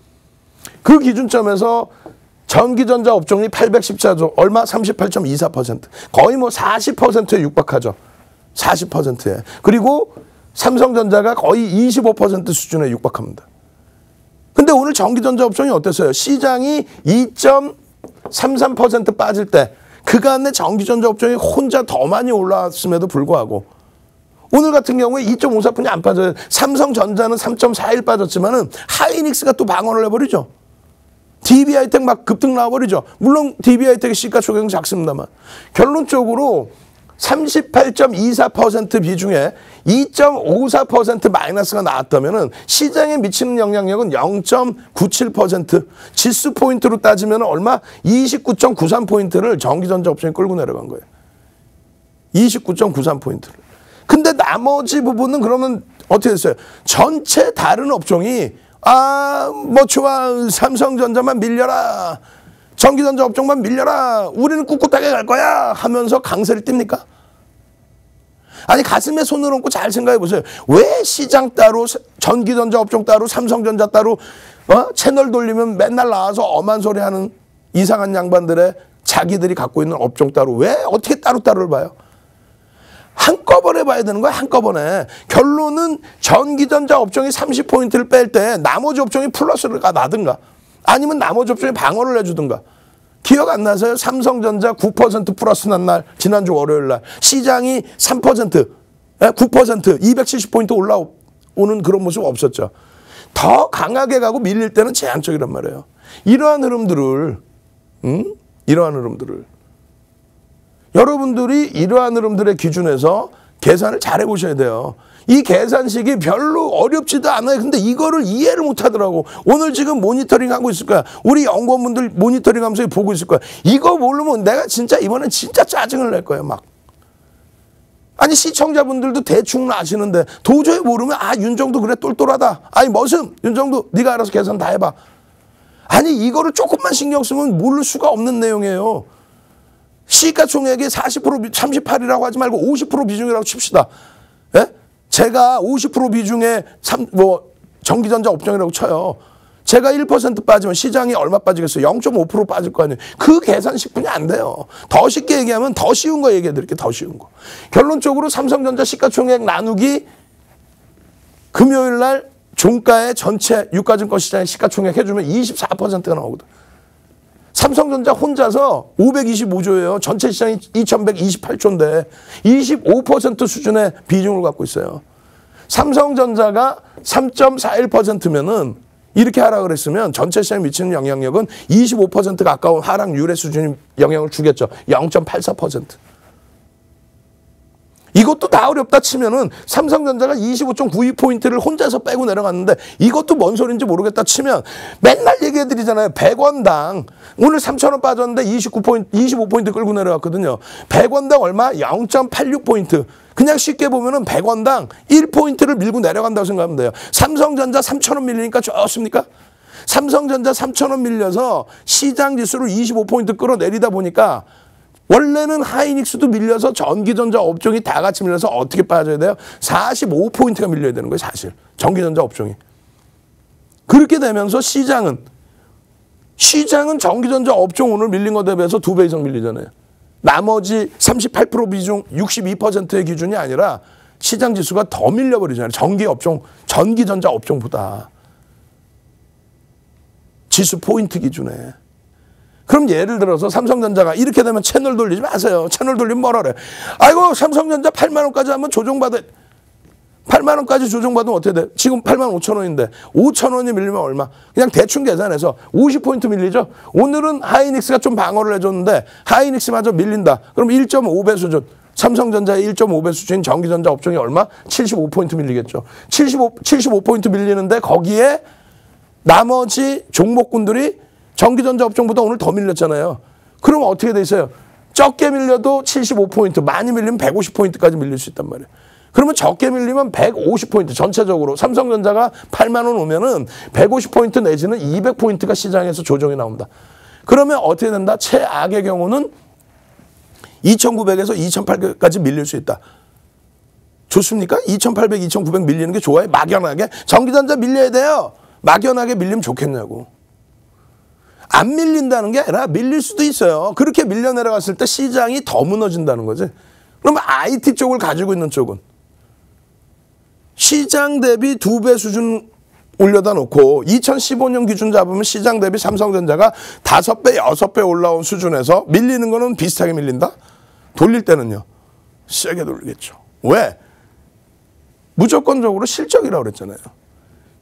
그 기준점에서 전기전자 업종이 팔백십사 조 얼마? 삼십팔 점 이사 퍼센트. 거의 뭐 사십 퍼센트에 육박하죠. 사십 퍼센트에. 그리고 삼성전자가 거의 이십오 퍼센트 수준에 육박합니다. 근데 오늘 전기전자 업종이 어땠어요? 시장이 이 점 삼삼 퍼센트 빠질 때 그간의 전기전자 업종이 혼자 더 많이 올라왔음에도 불구하고 오늘 같은 경우에 이 점 오사 퍼센트는 안 빠져요. 삼성전자는 삼 점 사일 빠졌지만은 하이닉스가 또 방어를 해버리죠. 디비하이텍 막 급등 나와버리죠. 물론 디비하이텍의 시가총액은 작습니다만. 결론적으로 삼십팔 점 이사 퍼센트 비중에 이 점 오사 퍼센트 마이너스가 나왔다면 시장에 미치는 영향력은 영 점 구칠 퍼센트. 지수 포인트로 따지면 얼마? 이십구 점 구삼 포인트를 전기전자 업종이 끌고 내려간 거예요. 이십구 점 구삼 포인트를. 근데 나머지 부분은 그러면 어떻게 됐어요? 전체 다른 업종이 아, 뭐 좋아, 삼성전자만 밀려라. 전기전자 업종만 밀려라. 우리는 꿋꿋하게 갈 거야. 하면서 강세를 띱니까? 아니, 가슴에 손을 얹고 잘 생각해 보세요. 왜 시장 따로, 전기전자 업종 따로, 삼성전자 따로, 어? 채널 돌리면 맨날 나와서 엄한 소리 하는 이상한 양반들의 자기들이 갖고 있는 업종 따로. 왜? 어떻게 따로따로를 봐요? 한꺼번에 봐야 되는 거야. 한꺼번에. 결론은 전기전자 업종이 삼십 포인트를 뺄 때 나머지 업종이 플러스를 가든가 아니면 나머지 업종이 방어를 해주든가. 기억 안 나세요? 삼성전자 구 퍼센트 플러스 난 날 지난주 월요일 날 시장이 삼 퍼센트, 구 퍼센트, 이백칠십 포인트 올라오는 그런 모습 없었죠. 더 강하게 가고 밀릴 때는 제한적이란 말이에요. 이러한 흐름들을 음? 이러한 흐름들을 여러분들이 이러한 흐름들의 기준에서 계산을 잘 해보셔야 돼요. 이 계산식이 별로 어렵지도 않아요. 근데 이거를 이해를 못하더라고. 오늘 지금 모니터링하고 있을 거야. 우리 연구원분들 모니터링하면서 보고 있을 거야. 이거 모르면 내가 진짜 이번엔 진짜 짜증을 낼 거예요. 막. 아니 시청자분들도 대충 아시는데 도저히 모르면 아 윤정두 그래 똘똘하다. 아니 머슴 윤정두 네가 알아서 계산 다 해봐. 아니 이거를 조금만 신경 쓰면 모를 수가 없는 내용이에요. 시가총액이 사십 퍼센트 삼십팔이라고 하지 말고 오십 퍼센트 비중이라고 칩시다. 예? 제가 오십 퍼센트 비중에 삼, 뭐 전기전자 업종이라고 쳐요. 제가 일 퍼센트 빠지면 시장이 얼마 빠지겠어요? 영 점 오 퍼센트 빠질 거 아니에요. 그 계산식분이 안 돼요. 더 쉽게 얘기하면 더 쉬운 거 얘기해 드릴게요. 더 쉬운 거. 결론적으로 삼성전자 시가총액 나누기 금요일 날 종가의 전체 유가증권 시장의 시가총액 해주면 이십사 퍼센트가 나오거든. 삼성전자 혼자서 오백이십오 조예요. 전체 시장이 이천백이십팔 조인데 이십오 퍼센트 수준의 비중을 갖고 있어요. 삼성전자가 삼 점 사일 퍼센트면은 이렇게 하락을 그랬으면 전체 시장에 미치는 영향력은 이십오 퍼센트 가까운 하락률의 수준이 영향을 주겠죠. 영 점 팔사 퍼센트. 이것도 다 어렵다 치면은 삼성전자가 이십오 점 구이 포인트를 혼자서 빼고 내려갔는데 이것도 뭔 소린지 모르겠다 치면 맨날 얘기해드리잖아요. 백 원당 오늘 삼천 원 빠졌는데 이십구 포인트, 이십오 포인트 끌고 내려갔거든요. 백 원당 얼마? 영 점 팔육 포인트. 그냥 쉽게 보면은 백 원당 일 포인트를 밀고 내려간다고 생각하면 돼요. 삼성전자 삼천 원 밀리니까 좋습니까? 삼성전자 삼천 원 밀려서 시장 지수를 이십오 포인트 끌어내리다 보니까 원래는 하이닉스도 밀려서 전기전자 업종이 다 같이 밀려서 어떻게 빠져야 돼요? 사십오 포인트가 밀려야 되는 거예요, 사실. 전기전자 업종이. 그렇게 되면서 시장은, 시장은 전기전자 업종 오늘 밀린 거 대비해서 두 배 이상 밀리잖아요. 나머지 삼십팔 퍼센트 비중 육십이 퍼센트의 기준이 아니라 시장 지수가 더 밀려버리잖아요. 전기 업종, 전기전자 업종보다. 지수 포인트 기준에. 그럼 예를 들어서 삼성전자가 이렇게 되면 채널 돌리지 마세요. 채널 돌리면 뭐라 그래. 아이고 삼성전자 팔만 원까지 한번 조정받아. 팔만 원까지 조정받으면 어떻게 돼? 지금 팔만 오천 원인데 오천 원이 밀리면 얼마? 그냥 대충 계산해서 오십 포인트 밀리죠. 오늘은 하이닉스가 좀 방어를 해줬는데 하이닉스마저 밀린다. 그럼 일 점 오 배 수준. 삼성전자의 일 점 오 배 수준인 전기전자 업종이 얼마? 칠십오 포인트 밀리겠죠. 칠십오, 칠십오 포인트 밀리는데 거기에 나머지 종목군들이 전기전자 업종보다 오늘 더 밀렸잖아요. 그럼 어떻게 돼 있어요? 적게 밀려도 칠십오 포인트, 많이 밀리면 백오십 포인트까지 밀릴 수 있단 말이에요. 그러면 적게 밀리면 백오십 포인트 전체적으로 삼성전자가 팔만 원 오면은 백오십 포인트 내지는 이백 포인트가 시장에서 조정이 나온다. 그러면 어떻게 된다? 최악의 경우는 이천구백에서 이천팔백까지 밀릴 수 있다. 좋습니까? 이천팔백, 이천구백 밀리는 게 좋아요? 막연하게? 전기전자 밀려야 돼요. 막연하게 밀리면 좋겠냐고. 안 밀린다는 게 아니라 밀릴 수도 있어요. 그렇게 밀려 내려갔을 때 시장이 더 무너진다는 거지. 그러면 아이티 쪽을 가지고 있는 쪽은 시장 대비 두 배 수준 올려다 놓고 이천십오 년 기준 잡으면 시장 대비 삼성전자가 다섯 배, 여섯 배 올라온 수준에서 밀리는 거는 비슷하게 밀린다? 돌릴 때는요. 세게 돌리겠죠. 왜? 무조건적으로 실적이라고 그랬잖아요.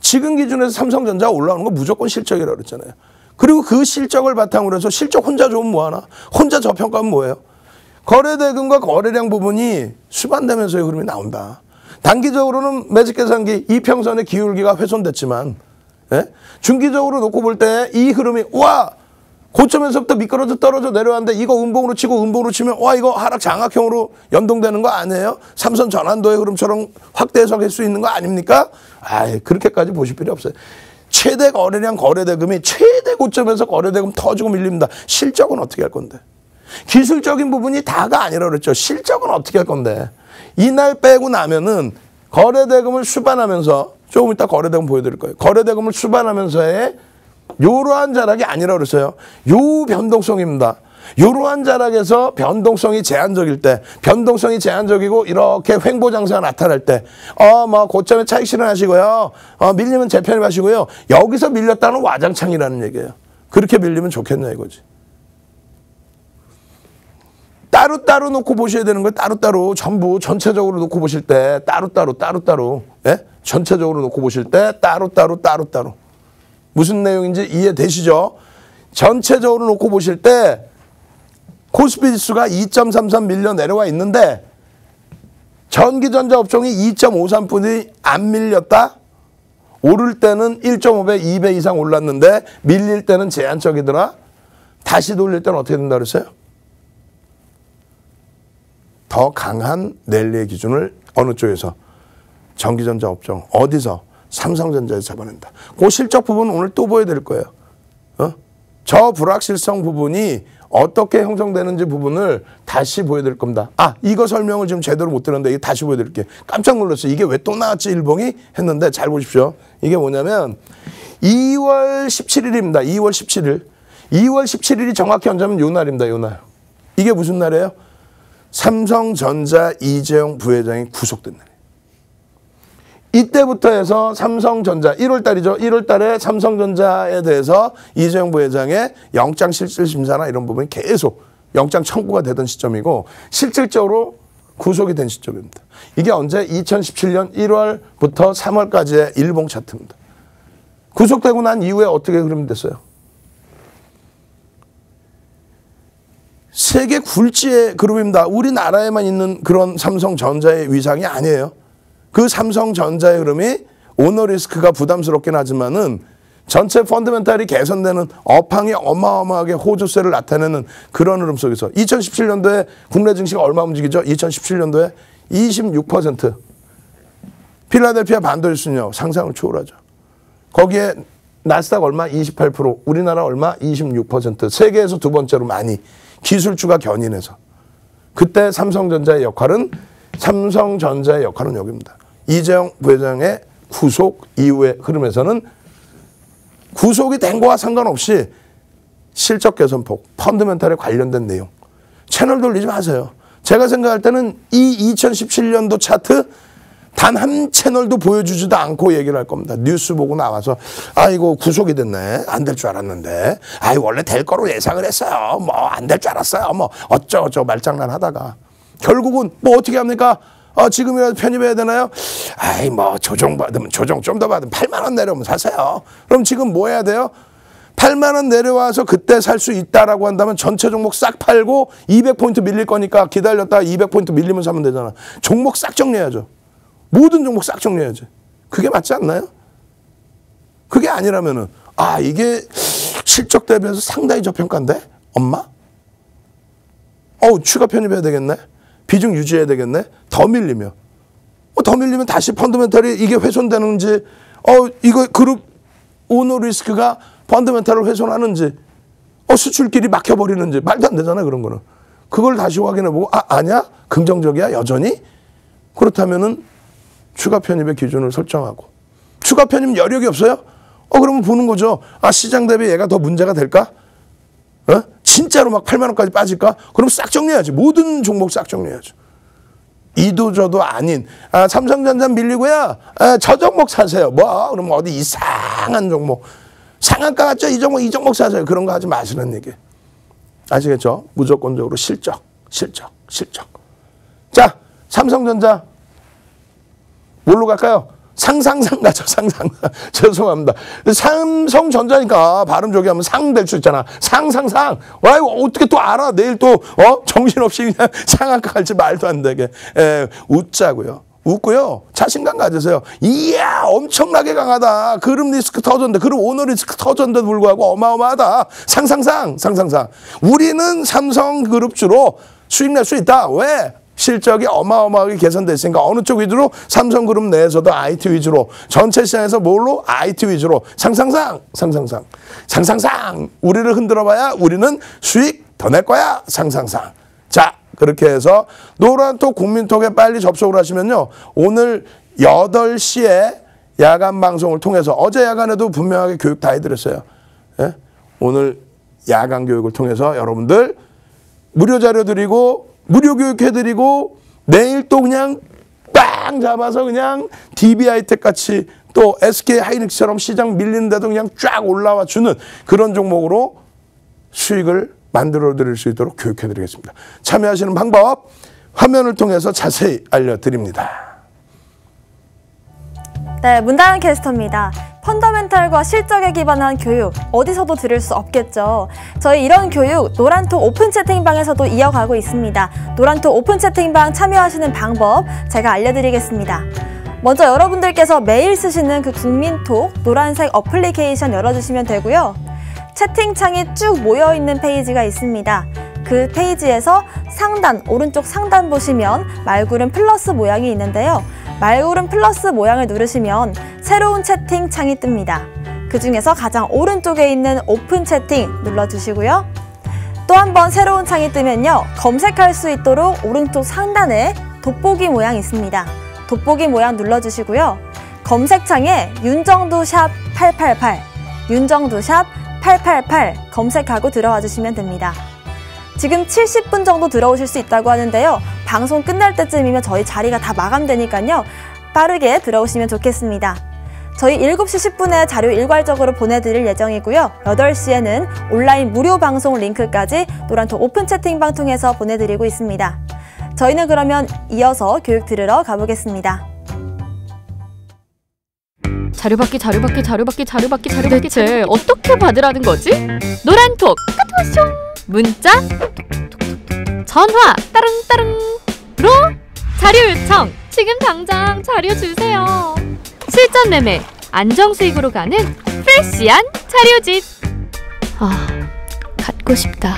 지금 기준에서 삼성전자가 올라오는 거 무조건 실적이라고 그랬잖아요. 그리고 그 실적을 바탕으로 해서 실적 혼자 좋으면 뭐하나? 혼자 저평가하면 뭐예요? 거래대금과 거래량 부분이 수반되면서의 흐름이 나온다. 단기적으로는 매직계산기 이평선의 기울기가 훼손됐지만 예? 중기적으로 놓고 볼 때 이 흐름이 와! 고점에서부터 미끄러져 떨어져 내려왔는데 이거 음봉으로 치고 음봉으로 치면 와 이거 하락 장악형으로 연동되는 거 아니에요? 삼선 전환도의 흐름처럼 확대 해석할 수 있는 거 아닙니까? 아이 그렇게까지 보실 필요 없어요. 최대 거래량 거래대금이 최대 고점에서 거래대금 터지고 밀립니다. 실적은 어떻게 할 건데? 기술적인 부분이 다가 아니라 그랬죠. 실적은 어떻게 할 건데? 이날 빼고 나면은 거래대금을 수반하면서 조금 이따 거래대금 보여드릴 거예요. 거래대금을 수반하면서의 이러한 자락이 아니라 그랬어요. 요 변동성입니다. 이러한 자락에서 변동성이 제한적일 때, 변동성이 제한적이고 이렇게 횡보장세가 나타날 때, 어, 뭐 고점에 차익 실현하시고요. 어, 밀리면 재편입하시고요. 여기서 밀렸다는 와장창이라는 얘기예요. 그렇게 밀리면 좋겠냐 이거지. 따로따로 놓고 보셔야 되는 거예요. 따로따로 전부 전체적으로 놓고 보실 때 따로따로 따로따로 예? 전체적으로 놓고 보실 때 따로따로 따로따로 무슨 내용인지 이해되시죠? 전체적으로 놓고 보실 때 코스피 지수가 이 점 삼삼 밀려 내려와 있는데 전기전자 업종이 이 점 오삼 분이 안 밀렸다? 오를 때는 일 점 오 배, 이 배 이상 올랐는데 밀릴 때는 제한적이더라? 다시 돌릴 때는 어떻게 된다 그랬어요? 더 강한 랠리의 기준을 어느 쪽에서 전기전자 업종 어디서 삼성전자에서 잡아낸다. 그 실적 부분 오늘 또 보여드릴 거예요. 어? 저 불확실성 부분이 어떻게 형성되는지 부분을 다시 보여드릴 겁니다. 아, 이거 설명을 지금 제대로 못 들었는데 이게 다시 보여드릴게요. 깜짝 놀랐어요. 이게 왜 또 나왔지 일봉이? 했는데 잘 보십시오. 이게 뭐냐면 이월 십칠일입니다. 이월 십칠일. 이월 십칠일이 정확히 언제면 요 날입니다. 요 날. 이게 무슨 날이에요? 삼성전자 이재용 부회장이 구속된 날. 이때부터 해서 삼성전자 일월 달이죠. 일월 달에 삼성전자에 대해서 이재용 부회장의 영장실질심사나 이런 부분이 계속 영장 청구가 되던 시점이고 실질적으로 구속이 된 시점입니다. 이게 언제? 이천십칠년 일월부터 삼월까지의 일봉 차트입니다. 구속되고 난 이후에 어떻게 흐름이 됐어요? 세계 굴지의 그룹입니다. 우리나라에만 있는 그런 삼성전자의 위상이 아니에요. 그 삼성전자의 흐름이 오너리스크가 부담스럽긴 하지만은 전체 펀드멘탈이 개선되는 업황이 어마어마하게 호조세를 나타내는 그런 흐름 속에서 이천십칠년도에 국내 증시가 얼마 움직이죠? 이천십칠년도에 이십육 퍼센트. 필라델피아 반도 일순요 상상을 초월하죠. 거기에 나스닥 얼마? 이십팔 퍼센트. 우리나라 얼마? 이십육 퍼센트. 세계에서 두 번째로 많이. 기술주가 견인해서. 그때 삼성전자의 역할은 삼성전자의 역할은 여기입니다. 이재용 부회장의 구속 이후의 흐름에서는 구속이 된 거와 상관없이 실적 개선폭, 펀드멘탈에 관련된 내용. 채널 돌리지 마세요. 제가 생각할 때는 이 이천십칠년도 차트 단 한 채널도 보여주지도 않고 얘기를 할 겁니다. 뉴스 보고 나와서 아 이거 구속이 됐네. 안 될 줄 알았는데. 아 원래 될 거로 예상을 했어요. 뭐 안 될 줄 알았어요. 뭐 어쩌고저쩌고 말장난하다가. 결국은 뭐 어떻게 합니까? 아, 지금이라도 편입해야 되나요? 아이 뭐 조정 받으면 조정 좀 더 받으면 팔만 원 내려오면 사세요. 그럼 지금 뭐 해야 돼요? 팔만 원 내려와서 그때 살 수 있다라고 한다면 전체 종목 싹 팔고 이백 포인트 밀릴 거니까 기다렸다가 이백 포인트 밀리면 사면 되잖아. 종목 싹 정리해야죠. 모든 종목 싹 정리해야죠. 그게 맞지 않나요? 그게 아니라면은 아 이게 실적 대비해서 상당히 저평가인데? 엄마? 어우 추가 편입해야 되겠네. 비중 유지해야 되겠네. 더 밀리면. 어, 더 밀리면 다시 펀드멘탈이 이게 훼손되는지 어 이거 그룹 오너 리스크가 펀드멘탈을 훼손하는지 어 수출길이 막혀버리는지 말도 안 되잖아요. 그런 거는. 그걸 다시 확인해보고 아 아니야? 긍정적이야? 여전히? 그렇다면은 추가 편입의 기준을 설정하고 추가 편입 여력이 없어요? 어 그러면 보는 거죠. 아 시장 대비 얘가 더 문제가 될까? 어? 진짜로 막 팔만 원까지 빠질까? 그럼 싹 정리해야지. 모든 종목 싹 정리해야죠. 이도 저도 아닌 아, 삼성전자 밀리고요. 아, 저 종목 사세요. 뭐? 그럼 어디 이상한 종목. 상한가 같죠? 이 종목, 이 종목 사세요. 그런 거 하지 마시는 얘기. 아시겠죠? 무조건적으로 실적, 실적, 실적. 자, 삼성전자. 뭘로 갈까요? 상상상 가죠. 상상상. 죄송합니다. 삼성전자니까 발음 저기 하면 상 될 수 있잖아. 상상상. 와 이거 어떻게 또 알아. 내일 또 어 정신없이 그냥 상한가 갈지 말도 안 되게. 에, 웃자고요. 웃고요. 자신감 가지세요. 이야 엄청나게 강하다. 그룹 리스크 터졌는데 그룹 오너 리스크 터졌는데도 불구하고 어마어마하다. 상상상. 상상상. 우리는 삼성그룹주로 수익 낼 수 있다. 왜? 실적이 어마어마하게 개선됐으니까 어느 쪽 위주로? 삼성그룹 내에서도 아이티 위주로. 전체 시장에서 뭘로? 아이티 위주로. 상상상. 상상상. 상상상. 우리를 흔들어봐야 우리는 수익 더 낼 거야. 상상상. 자 그렇게 해서 노란톡 국민톡에 빨리 접속을 하시면요. 오늘 여덟 시에 야간 방송을 통해서 어제 야간에도 분명하게 교육 다 해드렸어요. 예? 오늘 야간 교육을 통해서 여러분들 무료 자료 드리고 무료 교육해드리고 내일 또 그냥 빵 잡아서 그냥 디비하이텍 같이 또 에스케이하이닉스처럼 시장 밀리는데도 그냥 쫙 올라와 주는 그런 종목으로 수익을 만들어 드릴 수 있도록 교육해드리겠습니다. 참여하시는 방법 화면을 통해서 자세히 알려드립니다. 네, 문다영 캐스터입니다. 펀더멘탈과 실적에 기반한 교육 어디서도 들을 수 없겠죠. 저희 이런 교육 노란톡 오픈 채팅방에서도 이어가고 있습니다. 노란톡 오픈 채팅방 참여하시는 방법 제가 알려드리겠습니다. 먼저 여러분들께서 매일 쓰시는 그 국민톡 노란색 어플리케이션 열어주시면 되고요. 채팅창이 쭉 모여있는 페이지가 있습니다. 그 페이지에서 상단, 오른쪽 상단 보시면 말구름 플러스 모양이 있는데요. 말구름 플러스 모양을 누르시면 새로운 채팅창이 뜹니다. 그 중에서 가장 오른쪽에 있는 오픈 채팅 눌러주시고요. 또 한 번 새로운 창이 뜨면요, 검색할 수 있도록 오른쪽 상단에 돋보기 모양이 있습니다. 돋보기 모양 눌러주시고요. 검색창에 윤정두 샵 팔팔팔, 윤정두 샵 팔팔팔 검색하고 들어와 주시면 됩니다. 지금 칠십 분 정도 들어오실 수 있다고 하는데요. 방송 끝날 때쯤이면 저희 자리가 다 마감되니까요. 빠르게 들어오시면 좋겠습니다. 저희 일곱 시 십 분에 자료 일괄적으로 보내드릴 예정이고요. 여덟 시에는 온라인 무료 방송 링크까지 노란톡 오픈 채팅방 통해서 보내드리고 있습니다. 저희는 그러면 이어서 교육 들으러 가보겠습니다. 자료받기 자료받기 자료받기 자료받기 자료받기 대체 어떻게 받으라는 거지? 노란톡 문자 전화 따릉따릉로 자료 요청, 지금 당장 자료 주세요. 실전 매매 안정수익으로 가는 프레시한 자료집, 아 갖고 싶다.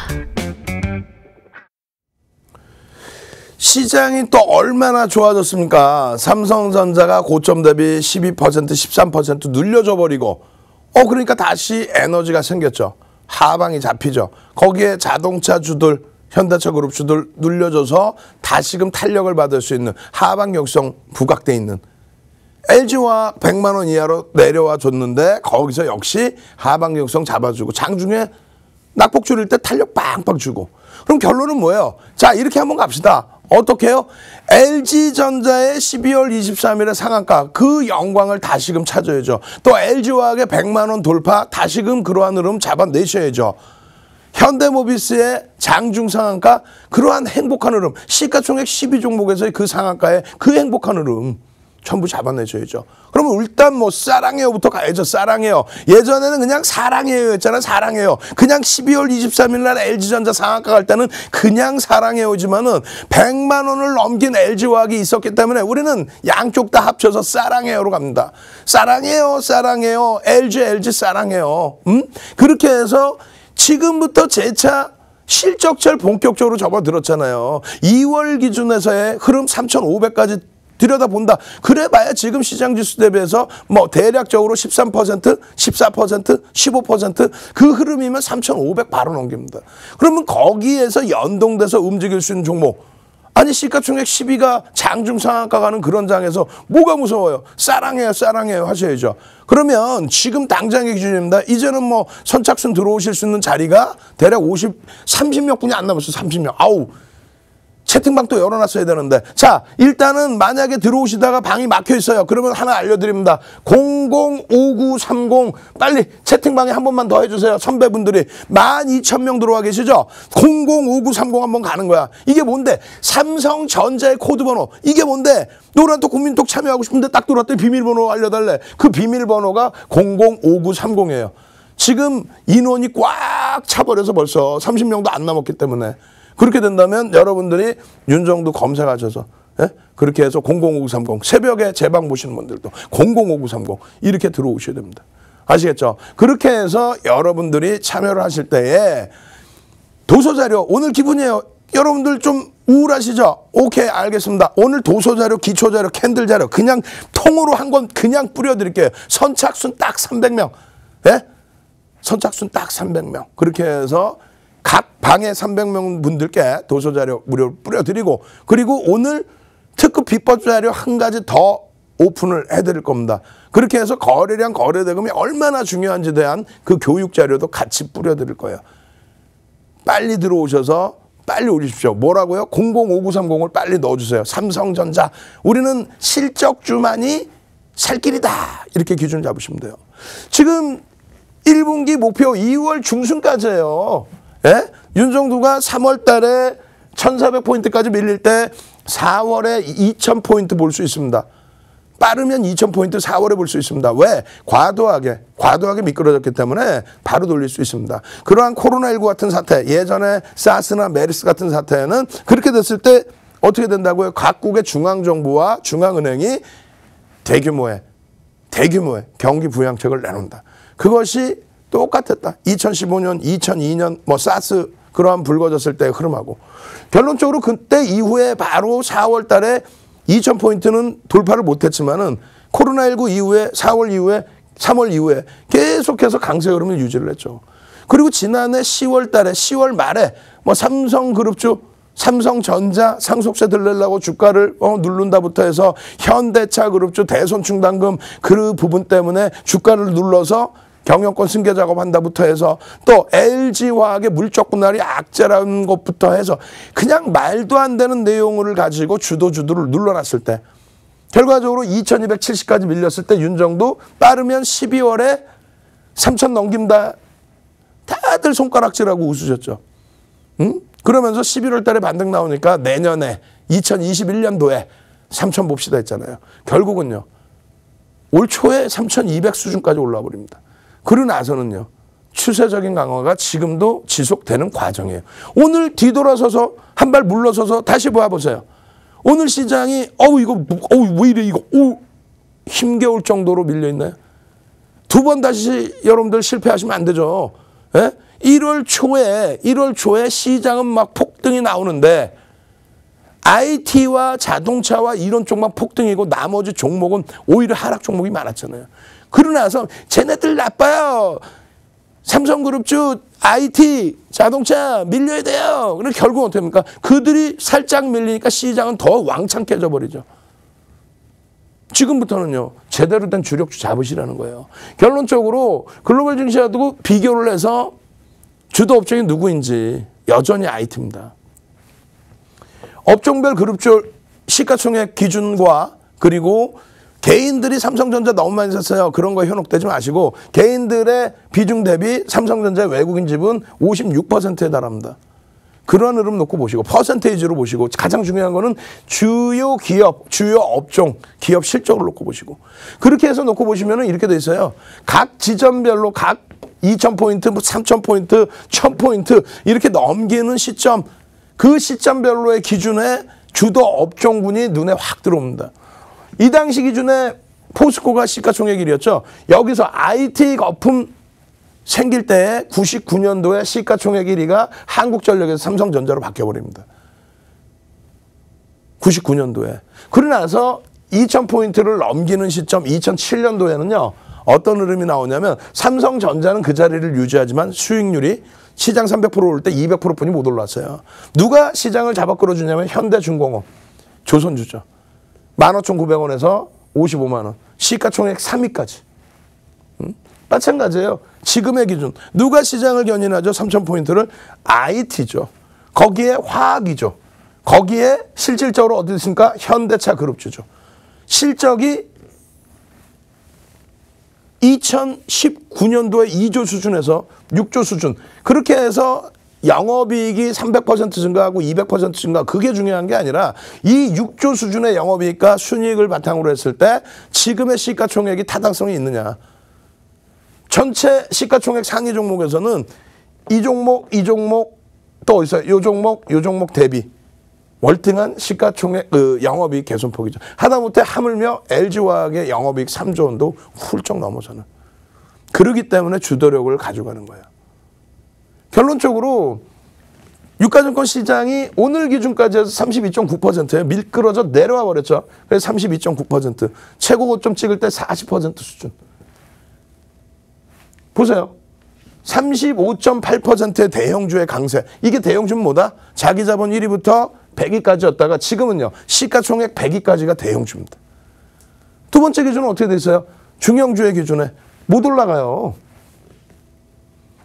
시장이 또 얼마나 좋아졌습니까? 삼성전자가 고점 대비 십이 퍼센트, 십삼 퍼센트 눌려줘버리고 어 그러니까 다시 에너지가 생겼죠. 하방이 잡히죠. 거기에 자동차 주들, 현대차 그룹 주들 눌려줘서 다시금 탄력을 받을 수 있는 하방 역성 부각돼 있는 엘지화학 백만 원 이하로 내려와 줬는데 거기서 역시 하방 역성 잡아주고 장중에 낙폭 줄일 때 탄력 빵빵 주고. 그럼 결론은 뭐예요? 자, 이렇게 한번 갑시다. 어떻게요? 엘지전자의 십이월 이십삼일의 상한가, 그 영광을 다시금 찾아야죠. 또 엘지화학의 백만 원 돌파, 다시금 그러한 흐름 잡아내셔야죠. 현대모비스의 장중 상한가, 그러한 행복한 흐름, 시가총액 십이 종목에서의 그 상한가의 그 행복한 흐름 전부 잡아내셔야죠. 그러면 일단 뭐 사랑해요부터 가야죠. 사랑해요. 예전에는 그냥 사랑해요 했잖아요. 사랑해요. 그냥 십이월 이십삼일 날 엘지전자 상한가 갈 때는 그냥 사랑해요지만은 백만 원을 넘긴 엘지화학이 있었기 때문에 우리는 양쪽 다 합쳐서 사랑해요로 갑니다. 사랑해요. 사랑해요. 엘지 엘지 사랑해요. 음? 그렇게 해서 지금부터 재차 실적절 본격적으로 접어들었잖아요. 이월 기준에서의 흐름 삼천오백까지 들여다본다. 그래봐야 지금 시장지수 대비해서 뭐 대략적으로 십삼 퍼센트, 십사 퍼센트, 십오 퍼센트 그 흐름이면 삼천오백 바로 넘깁니다. 그러면 거기에서 연동돼서 움직일 수 있는 종목. 아니 시가총액 십이가 장중 상한가 가는 그런 장에서 뭐가 무서워요. 사랑해요. 사랑해요 하셔야죠. 그러면 지금 당장의 기준입니다. 이제는 뭐 선착순 들어오실 수 있는 자리가 대략 오십, 삼십몇 분이 안 남았어요. 삼십몇. 아우. 채팅방 또 열어놨어야 되는데. 자, 일단은 만약에 들어오시다가 방이 막혀 있어요. 그러면 하나 알려드립니다. 공공오구삼공 빨리 채팅방에 한 번만 더 해주세요. 선배분들이 만 이천 명 들어와 계시죠? 공공오구삼공 한번 가는 거야. 이게 뭔데? 삼성전자의 코드번호. 이게 뭔데? 노란톡 국민톡 참여하고 싶은데 딱 들어왔더니 비밀번호 알려달래. 그 비밀번호가 공공오구삼공이에요. 지금 인원이 꽉 차버려서 벌써 삼십 명도 안 남았기 때문에. 그렇게 된다면 여러분들이 윤정두 검색하셔서, 예? 그렇게 해서 공공오구삼공 새벽에 제 방 보시는 분들도 공공오구삼공 이렇게 들어오셔야 됩니다. 아시겠죠? 그렇게 해서 여러분들이 참여를 하실 때에 도서자료 오늘 기분이에요. 여러분들 좀 우울하시죠? 오케이, 알겠습니다. 오늘 도서자료, 기초자료, 캔들자료 그냥 통으로 한 권 그냥 뿌려드릴게요. 선착순 딱 삼백 명. 예? 선착순 딱 삼백 명. 그렇게 해서 각 방에 삼백 명 분들께 도서자료 무료로 뿌려드리고, 그리고 오늘 특급 비법자료 한 가지 더 오픈을 해드릴 겁니다. 그렇게 해서 거래량, 거래대금이 얼마나 중요한지에 대한 그 교육자료도 같이 뿌려드릴 거예요. 빨리 들어오셔서 빨리 올리십시오. 뭐라고요? 공공오구삼공을 빨리 넣어주세요. 삼성전자. 우리는 실적주만이 살 길이다. 이렇게 기준 잡으시면 돼요. 지금 일 분기 목표 이월 중순까지예요. 예? 윤정두가 삼월 달에 천사백 포인트까지 밀릴 때 사월에 이천 포인트 볼 수 있습니다. 빠르면 이천 포인트 사월에 볼 수 있습니다. 왜? 과도하게 과도하게 미끄러졌기 때문에 바로 돌릴 수 있습니다. 그러한 코로나십구 같은 사태, 예전에 사스나 메르스 같은 사태에는 그렇게 됐을 때 어떻게 된다고요? 각국의 중앙정부와 중앙은행이 대규모의 대규모의 경기 부양책을 내놓는다. 그것이 똑같았다. 이천십오 년, 이천이 년 뭐 사스 그러한 불거졌을 때 흐름하고, 결론적으로 그때 이후에 바로 사월 달에 이천 포인트는 돌파를 못했지만은 코로나십구 이후에 사월 이후에 삼월 이후에 계속해서 강세 흐름을 유지를 했죠. 그리고 지난해 시월 달에 시월 말에 뭐 삼성그룹주 삼성전자 상속세 들리려고 주가를 어, 누른다부터 해서 현대차 그룹주 대손 충당금 그 부분 때문에 주가를 눌러서 경영권 승계 작업한다부터 해서 또 엘지화학의 물적 분할이 악재라는 것부터 해서 그냥 말도 안 되는 내용을 가지고 주도주도를 눌러놨을 때 결과적으로 이천이백칠십까지 밀렸을 때 윤정두 빠르면 십이월에 삼천 넘긴다. 다들 손가락질하고 웃으셨죠. 응? 그러면서 십일월 달에 반등 나오니까 내년에 이천이십일년도에 삼천 봅시다 했잖아요. 결국은요. 올 초에 삼천이백 수준까지 올라와 버립니다. 그러고 나서는요. 추세적인 강화가 지금도 지속되는 과정이에요. 오늘 뒤돌아서서 한 발 물러서서 다시 보아보세요. 오늘 시장이 어우 이거 어우 왜 이래 이거 오 힘겨울 정도로 밀려있나요? 두 번 다시 여러분들 실패하시면 안 되죠. 예? 일월 초에 일월 초에 시장은 막 폭등이 나오는데 아이티와 자동차와 이런 쪽만 폭등이고 나머지 종목은 오히려 하락 종목이 많았잖아요. 그러나서 쟤네들 나빠요. 삼성그룹주 아이티 자동차 밀려야 돼요. 그래서 결국은 어떻게 됩니까? 그들이 살짝 밀리니까 시장은 더 왕창 깨져버리죠. 지금부터는요. 제대로 된 주력주 잡으시라는 거예요. 결론적으로 글로벌 증시하고 비교를 해서 주도업종이 누구인지 여전히 아이티입니다. 업종별 그룹주 시가총액 기준과 그리고 개인들이 삼성전자 너무 많이 샀어요. 그런 거에 현혹되지 마시고 개인들의 비중 대비 삼성전자의 외국인 지분 오십육 퍼센트에 달합니다. 그런 흐름 놓고 보시고 퍼센테이지로 보시고 가장 중요한 거는 주요 기업, 주요 업종, 기업 실적을 놓고 보시고 그렇게 해서 놓고 보시면 이렇게 돼 있어요. 각 지점별로 각 이천 포인트, 삼천 포인트, 천 포인트 이렇게 넘기는 시점 그 시점별로의 기준에 주도 업종군이 눈에 확 들어옵니다. 이 당시 기준에 포스코가 시가총액 일이었죠. 여기서 아이티 거품 생길 때 구십구년도에 시가총액 일위가 한국전력에서 삼성전자로 바뀌어버립니다. 구십구년도에. 그러나서 이천 포인트를 넘기는 시점 이천칠년도에는요. 어떤 흐름이 나오냐면 삼성전자는 그 자리를 유지하지만 수익률이 시장 삼백 퍼센트 올 때 이백 퍼센트뿐이 못 올라왔어요. 누가 시장을 잡아 끌어주냐면 현대중공업, 조선주죠. 만 오천구백 원에서 오십오만 원. 시가총액 삼위까지. 음? 마찬가지예요. 지금의 기준. 누가 시장을 견인하죠? 삼천 포인트를. 아이티죠. 거기에 화학이죠. 거기에 실질적으로 어디 있습니까? 현대차 그룹주죠. 실적이 이천십구년도에 이조 수준에서 육조 수준. 그렇게 해서 영업이익이 삼백 퍼센트 증가하고 이백 퍼센트 증가 그게 중요한 게 아니라 이 육조 수준의 영업이익과 순이익을 바탕으로 했을 때 지금의 시가총액이 타당성이 있느냐. 전체 시가총액 상위 종목에서는 이 종목, 이 종목 또 어디서 이 종목, 이 종목 대비 월등한 시가총액 그 영업이익 개선폭이죠. 하다못해 하물며 엘지화학의 영업이익 삼조 원도 훌쩍 넘어서는. 그러기 때문에 주도력을 가져가는 거예요. 결론적으로 유가증권 시장이 오늘 기준까지 해서 삼십이 점 구 퍼센트에 밀끌어져 내려와 버렸죠. 그래서 삼십이 점 구 퍼센트 최고 고점 찍을 때 사십 퍼센트 수준. 보세요. 삼십오 점 팔 퍼센트의 대형주의 강세. 이게 대형주는 뭐다? 자기 자본 일위부터 백위까지였다가 지금은요. 시가총액 백위까지가 대형주입니다. 두 번째 기준은 어떻게 돼 있어요? 중형주의 기준에 못 올라가요.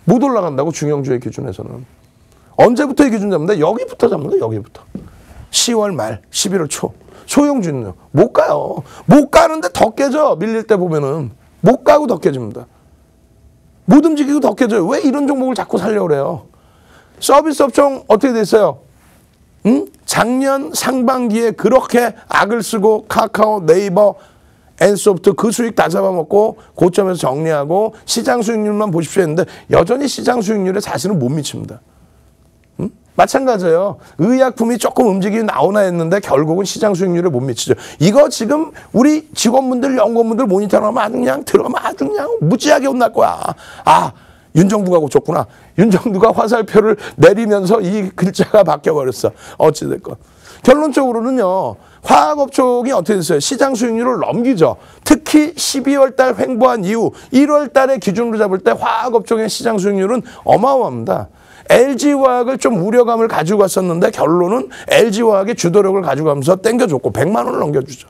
못 올라간다고 중형주의 기준에서는. 언제부터의 기준 잡는다? 여기부터 잡는다. 여기부터. 시월 말, 십일월 초. 소형주는요. 못 가요. 못 가는데 더 깨져. 밀릴 때 보면은. 못 가고 더 깨집니다. 못 움직이고 더 깨져요. 왜 이런 종목을 자꾸 살려고 그래요? 서비스 업종 어떻게 됐어요? 응? 작년 상반기에 그렇게 악을 쓰고 카카오, 네이버, 엔소프트 그 수익 다 잡아먹고 고점에서 정리하고 시장 수익률만 보십시오 했는데 여전히 시장 수익률에 사실은 못 미칩니다. 음? 마찬가지예요. 의약품이 조금 움직임이 나오나 했는데 결국은 시장 수익률에 못 미치죠. 이거 지금 우리 직원분들, 연구원분들 모니터링하면 아주 그냥 들어가면 아주 그냥 무지하게 혼날 거야. 아, 윤정두가 고쳤구나. 윤정두가 화살표를 내리면서 이 글자가 바뀌어버렸어. 어찌됐건. 결론적으로는요. 화학업 쪽이 어떻게 됐어요? 시장 수익률을 넘기죠. 특히 십이월 달 횡보한 이후 일월 달에 기준으로 잡을 때 화학업 쪽의 시장 수익률은 어마어마합니다. 엘지화학을 좀 우려감을 가지고 갔었는데 결론은 엘지화학의 주도력을 가져가면서 땡겨줬고 백만 원을 넘겨주죠.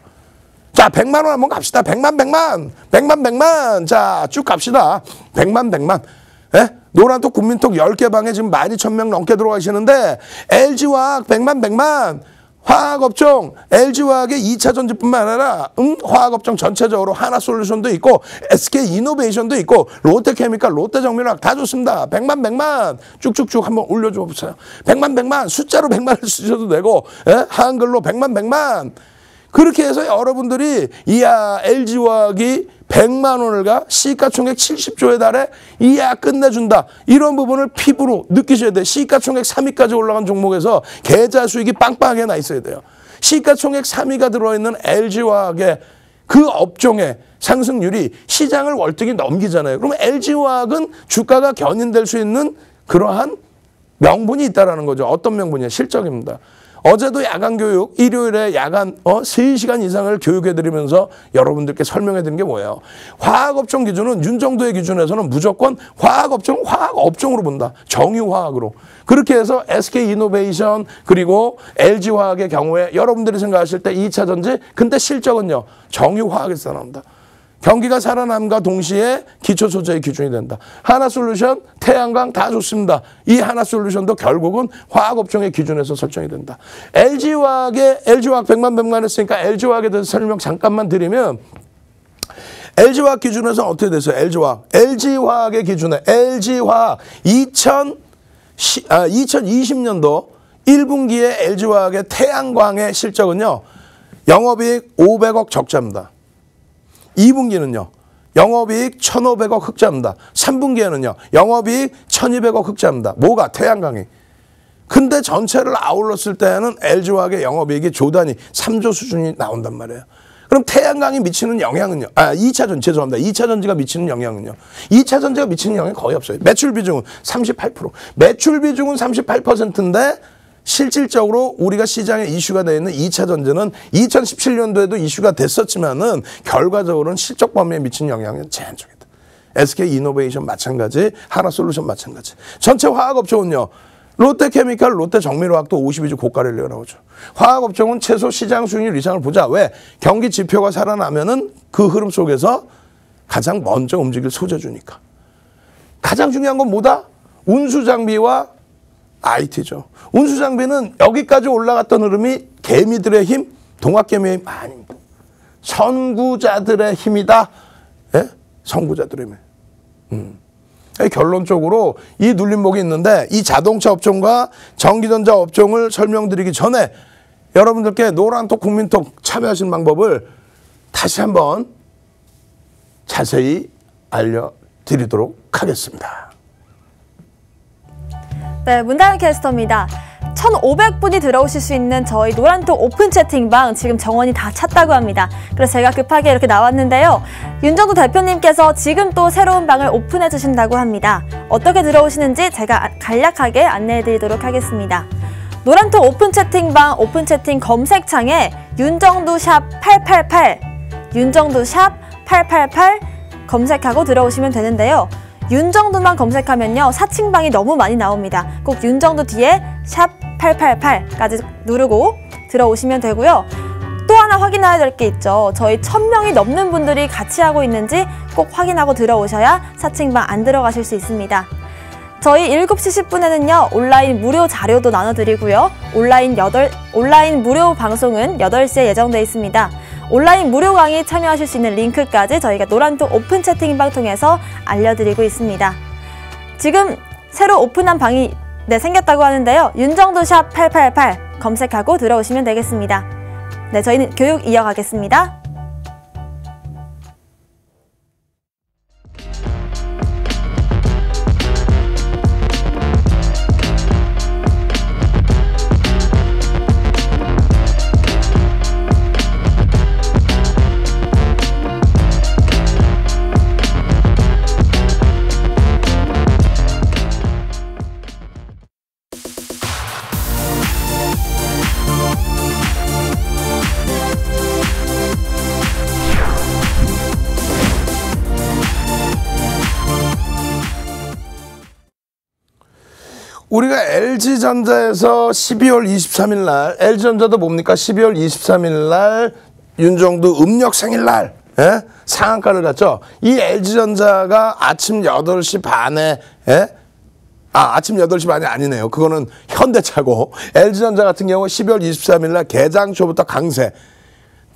자, 백만 원 한번 갑시다. 백만 백만 백만 백만. 자, 쭉 갑시다. 백만 백만. 예? 노란톡 국민톡 열 개 방에 지금 만 이천 명 넘게 들어가시는데 엘지화학 백만 백만. 화학업종 엘지화학의 이 차 전지뿐만 아니라 응? 화학업종 전체적으로 하나솔루션도 있고 에스케이이노베이션도 있고 롯데케미칼, 롯데정밀화학 다 좋습니다. 백만 백만 쭉쭉쭉 한번 올려줘 보세요. 백만 백만 숫자로 백만을 쓰셔도 되고, 예? 한글로 백만 백만. 그렇게 해서 여러분들이 이야 엘지화학이 백만 원을 가 시가총액 칠십 조에 달해 이야 끝내준다. 이런 부분을 피부로 느끼셔야 돼요. 시가총액 삼 위까지 올라간 종목에서 계좌 수익이 빵빵하게 나 있어야 돼요. 시가총액 삼 위가 들어있는 엘지화학의 그 업종의 상승률이 시장을 월등히 넘기잖아요. 그러면 엘지화학은 주가가 견인될 수 있는 그러한 명분이 있다라는 거죠. 어떤 명분이냐? 실적입니다. 어제도 야간교육, 일요일에 야간 어, 세 시간 이상을 교육해드리면서 여러분들께 설명해드린 게 뭐예요? 화학업종 기준은 윤정두의 기준에서는 무조건 화학업종, 화학업종으로 본다. 정유화학으로. 그렇게 해서 에스케이이노베이션 그리고 엘지화학의 경우에 여러분들이 생각하실 때 이 차 전지, 근데 실적은요. 정유화학에서 나온다. 경기가 살아남과 동시에 기초소재의 기준이 된다. 하나솔루션, 태양광 다 좋습니다. 이 하나솔루션도 결국은 화학업종의 기준에서 설정이 된다. 엘지화학의 엘지화학 백만 백만 했으니까 엘지화학에 대해서 설명 잠깐만 드리면, 엘지화학 기준에서 어떻게 됐어요? 엘지화학. 엘지화학의 기준에 엘지화학 이천이십 년도 일 분기에 엘지화학의 태양광의 실적은요. 영업이익 오백억 적자입니다. 이 분기는요. 영업이익 천오백억 흑자입니다. 삼 분기에는요. 영업이익 천이백억 흑자입니다. 뭐가? 태양광이. 근데 전체를 아울렀을 때는 엘지화학의 영업이익이 조단위 삼 조 수준이 나온단 말이에요. 그럼 태양광이 미치는 영향은요. 아, 이 차 전지, 죄송합니다. 이 차 전지가 미치는 영향은요. 이 차 전지가 미치는 영향이 거의 없어요. 매출 비중은 삼십팔 퍼센트. 매출 비중은 삼십팔 퍼센트인데 실질적으로 우리가 시장에 이슈가 되어 있는 이 차 전지는 이천십칠 년도에도 이슈가 됐었지만은 결과적으로는 실적 범위에 미치는 영향은 제한적이다. 에스케이이노베이션 마찬가지, 하나솔루션 마찬가지. 전체 화학업종은요. 롯데케미칼, 롯데정밀화학도 오십이 주 고가를 내려나오죠. 화학업종은 최소 시장 수익률 이상을 보자. 왜? 경기 지표가 살아나면은 그 흐름 속에서 가장 먼저 움직일 소재주니까. 가장 중요한 건 뭐다? 운수장비와 아이티죠. 운수장비는 여기까지 올라갔던 흐름이 개미들의 힘, 동학개미의 힘 아닙니다. 선구자들의 힘이다. 예? 선구자들의 힘. 음. 결론적으로 이 눌림목이 있는데 이 자동차 업종과 전기전자 업종을 설명드리기 전에 여러분들께 노란톡, 국민톡 참여하시는 방법을 다시 한번 자세히 알려드리도록 하겠습니다. 네, 문다영 캐스터입니다. 천오백 분이 들어오실 수 있는 저희 노란톡 오픈 채팅방 지금 정원이 다 찼다고 합니다. 그래서 제가 급하게 이렇게 나왔는데요. 윤정두 대표님께서 지금 또 새로운 방을 오픈해 주신다고 합니다. 어떻게 들어오시는지 제가 간략하게 안내해 드리도록 하겠습니다. 노란톡 오픈 채팅방 오픈 채팅 검색창에 윤정두 샵 팔팔팔, 윤정두 샵 팔팔팔 검색하고 들어오시면 되는데요. 윤정두만 검색하면요. 사칭방이 너무 많이 나옵니다. 꼭 윤정두 뒤에 샵 팔팔팔까지 누르고 들어오시면 되고요. 또 하나 확인해야 될 게 있죠. 저희 천 명이 넘는 분들이 같이 하고 있는지 꼭 확인하고 들어오셔야 사칭방 안 들어가실 수 있습니다. 저희 일곱 시 십 분에는요. 온라인 무료 자료도 나눠드리고요. 온라인, 온라인 무료 방송은 여덟 시에 예정돼 있습니다. 온라인 무료 강의 참여하실 수 있는 링크까지 저희가 노란톡 오픈 채팅방 통해서 알려드리고 있습니다. 지금 새로 오픈한 방이 네, 생겼다고 하는데요. 윤정두샵 팔팔팔 검색하고 들어오시면 되겠습니다. 네, 저희는 교육 이어가겠습니다. 우리가 엘지전자에서 십이월 이십삼일 날, 엘지전자도 뭡니까? 십이월 이십삼일 날, 윤정두 음력 생일 날, 예? 상한가를 갔죠? 이 엘지전자가 아침 여덟 시 반에, 예? 아, 아침 여덟 시 반이 아니네요. 그거는 현대차고. 엘지전자 같은 경우 십이월 이십삼일 날 개장 초부터 강세.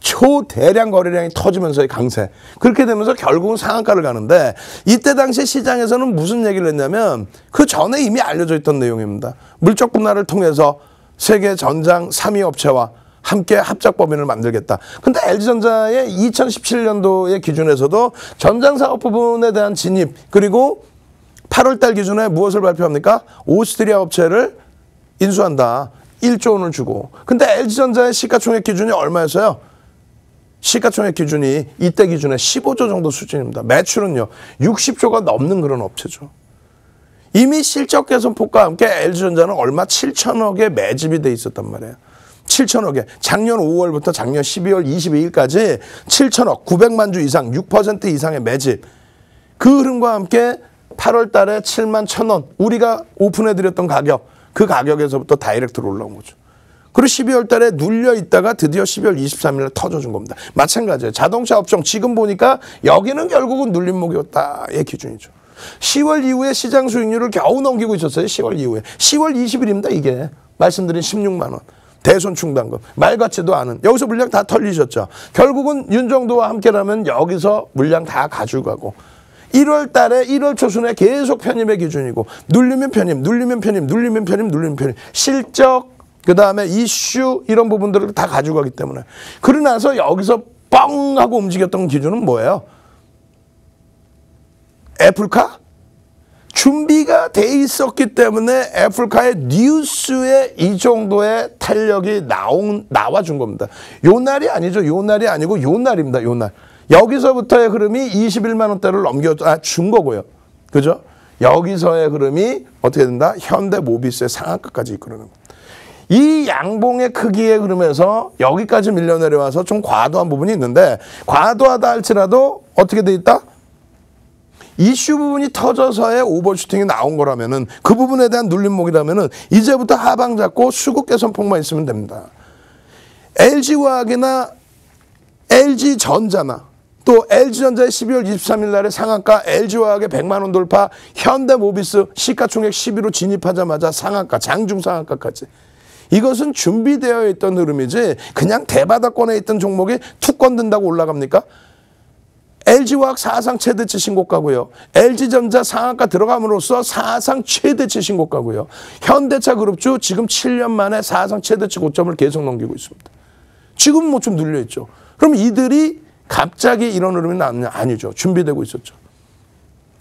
초대량 거래량이 터지면서의 강세. 그렇게 되면서 결국은 상한가를 가는데, 이때 당시 시장에서는 무슨 얘기를 했냐면 그 전에 이미 알려져 있던 내용입니다. 물적 분할을 통해서 세계 전장 삼 위 업체와 함께 합작법인을 만들겠다. 근데 엘지전자의 이천십칠년도의 기준에서도 전장사업 부분에 대한 진입, 그리고 팔월 달 기준에 무엇을 발표합니까? 오스트리아 업체를 인수한다. 일조 원을 주고. 근데 엘지전자의 시가총액 기준이 얼마였어요? 시가총액 기준이 이때 기준에 십오조 정도 수준입니다. 매출은요, 육십조가 넘는 그런 업체죠. 이미 실적 개선폭과 함께 엘지전자는 얼마 칠천억에 매집이 돼 있었단 말이에요. 칠천억에 작년 오월부터 작년 십이월 이십이일까지 칠천억 구백만 주 이상, 육 퍼센트 이상의 매집. 그 흐름과 함께 팔월 달에 칠만 천 원, 우리가 오픈해드렸던 가격, 그 가격에서부터 다이렉트로 올라온 거죠. 그리고 십이월 달에 눌려있다가 드디어 십이월 이십삼일 날 터져준 겁니다. 마찬가지예요. 자동차 업종 지금 보니까 여기는 결국은 눌림목이었다의 기준이죠. 시월 이후에 시장 수익률을 겨우 넘기고 있었어요. 시월 이후에. 시월 이십일입니다. 이게 말씀드린 십육만 원. 대손 충당금. 말 같지도 않은. 여기서 물량 다 털리셨죠. 결국은 윤정두와 함께라면 여기서 물량 다 가져가고. 일월 달에 일월 초순에 계속 편입의 기준이고, 눌리면 편입, 눌리면 편입, 눌리면 편입, 눌리면 편입. 실적, 그 다음에 이슈, 이런 부분들을 다 가져가기 때문에. 그러나서 여기서 뻥 하고 움직였던 기준은 뭐예요? 애플카? 준비가 돼 있었기 때문에 애플카의 뉴스에 이 정도의 탄력이 나온, 나와준 겁니다. 요 날이 아니죠. 요 날이 아니고 요 날입니다. 요 날. 여기서부터의 흐름이 이십일만 원대를 넘겨준 거고요. 그죠? 여기서의 흐름이 어떻게 된다? 현대모비스의 상한가까지 이끌어내는 겁니다. 이 양봉의 크기의 흐름에서 여기까지 밀려내려와서 좀 과도한 부분이 있는데, 과도하다 할지라도 어떻게 돼 있다? 이슈 부분이 터져서의 오버슈팅이 나온 거라면은, 그 부분에 대한 눌림목이라면은 이제부터 하방 잡고 수급 개선폭만 있으면 됩니다. 엘지화학이나 엘지전자나 또 엘지전자의 십이월 이십삼일 날의 상한가, 엘지화학의 백만 원 돌파, 현대모비스 시가총액 십일호 진입하자마자 상한가, 장중 상한가까지. 이것은 준비되어 있던 흐름이지 그냥 대바닥권에 있던 종목이 툭 건든다고 올라갑니까? 엘지화학 사상 최대치 신고가고요. 엘지전자 상한가 들어감으로써 사상 최대치 신고가고요. 현대차 그룹주 지금 칠 년 만에 사상 최대치 고점을 계속 넘기고 있습니다. 지금 뭐 좀 눌려있죠. 그럼 이들이 갑자기 이런 흐름이 나왔냐? 아니죠. 준비되고 있었죠.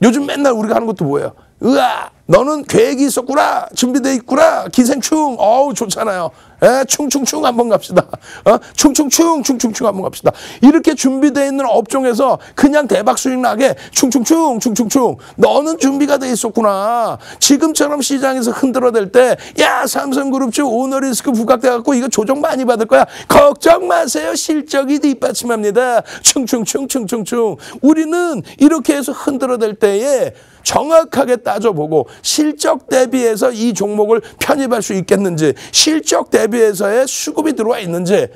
요즘 맨날 우리가 하는 것도 뭐예요? 으아, 너는 계획이 있었구나. 준비되어 있구나. 기생충. 어우, 좋잖아요. 에, 충충충 한번 갑시다. 어? 충충충, 충충충 한번 갑시다. 이렇게 준비되어 있는 업종에서 그냥 대박 수익 나게 충충충, 충충충. 너는 준비가 돼 있었구나. 지금처럼 시장에서 흔들어댈 때, 야, 삼성그룹주 오너리스크 부각돼갖고 이거 조정 많이 받을 거야. 걱정 마세요. 실적이 뒷받침합니다. 충충충, 충충충. 우리는 이렇게 해서 흔들어댈 때에 정확하게 따져보고 실적 대비해서 이 종목을 편입할 수 있겠는지, 실적 대비해서의 수급이 들어와 있는지,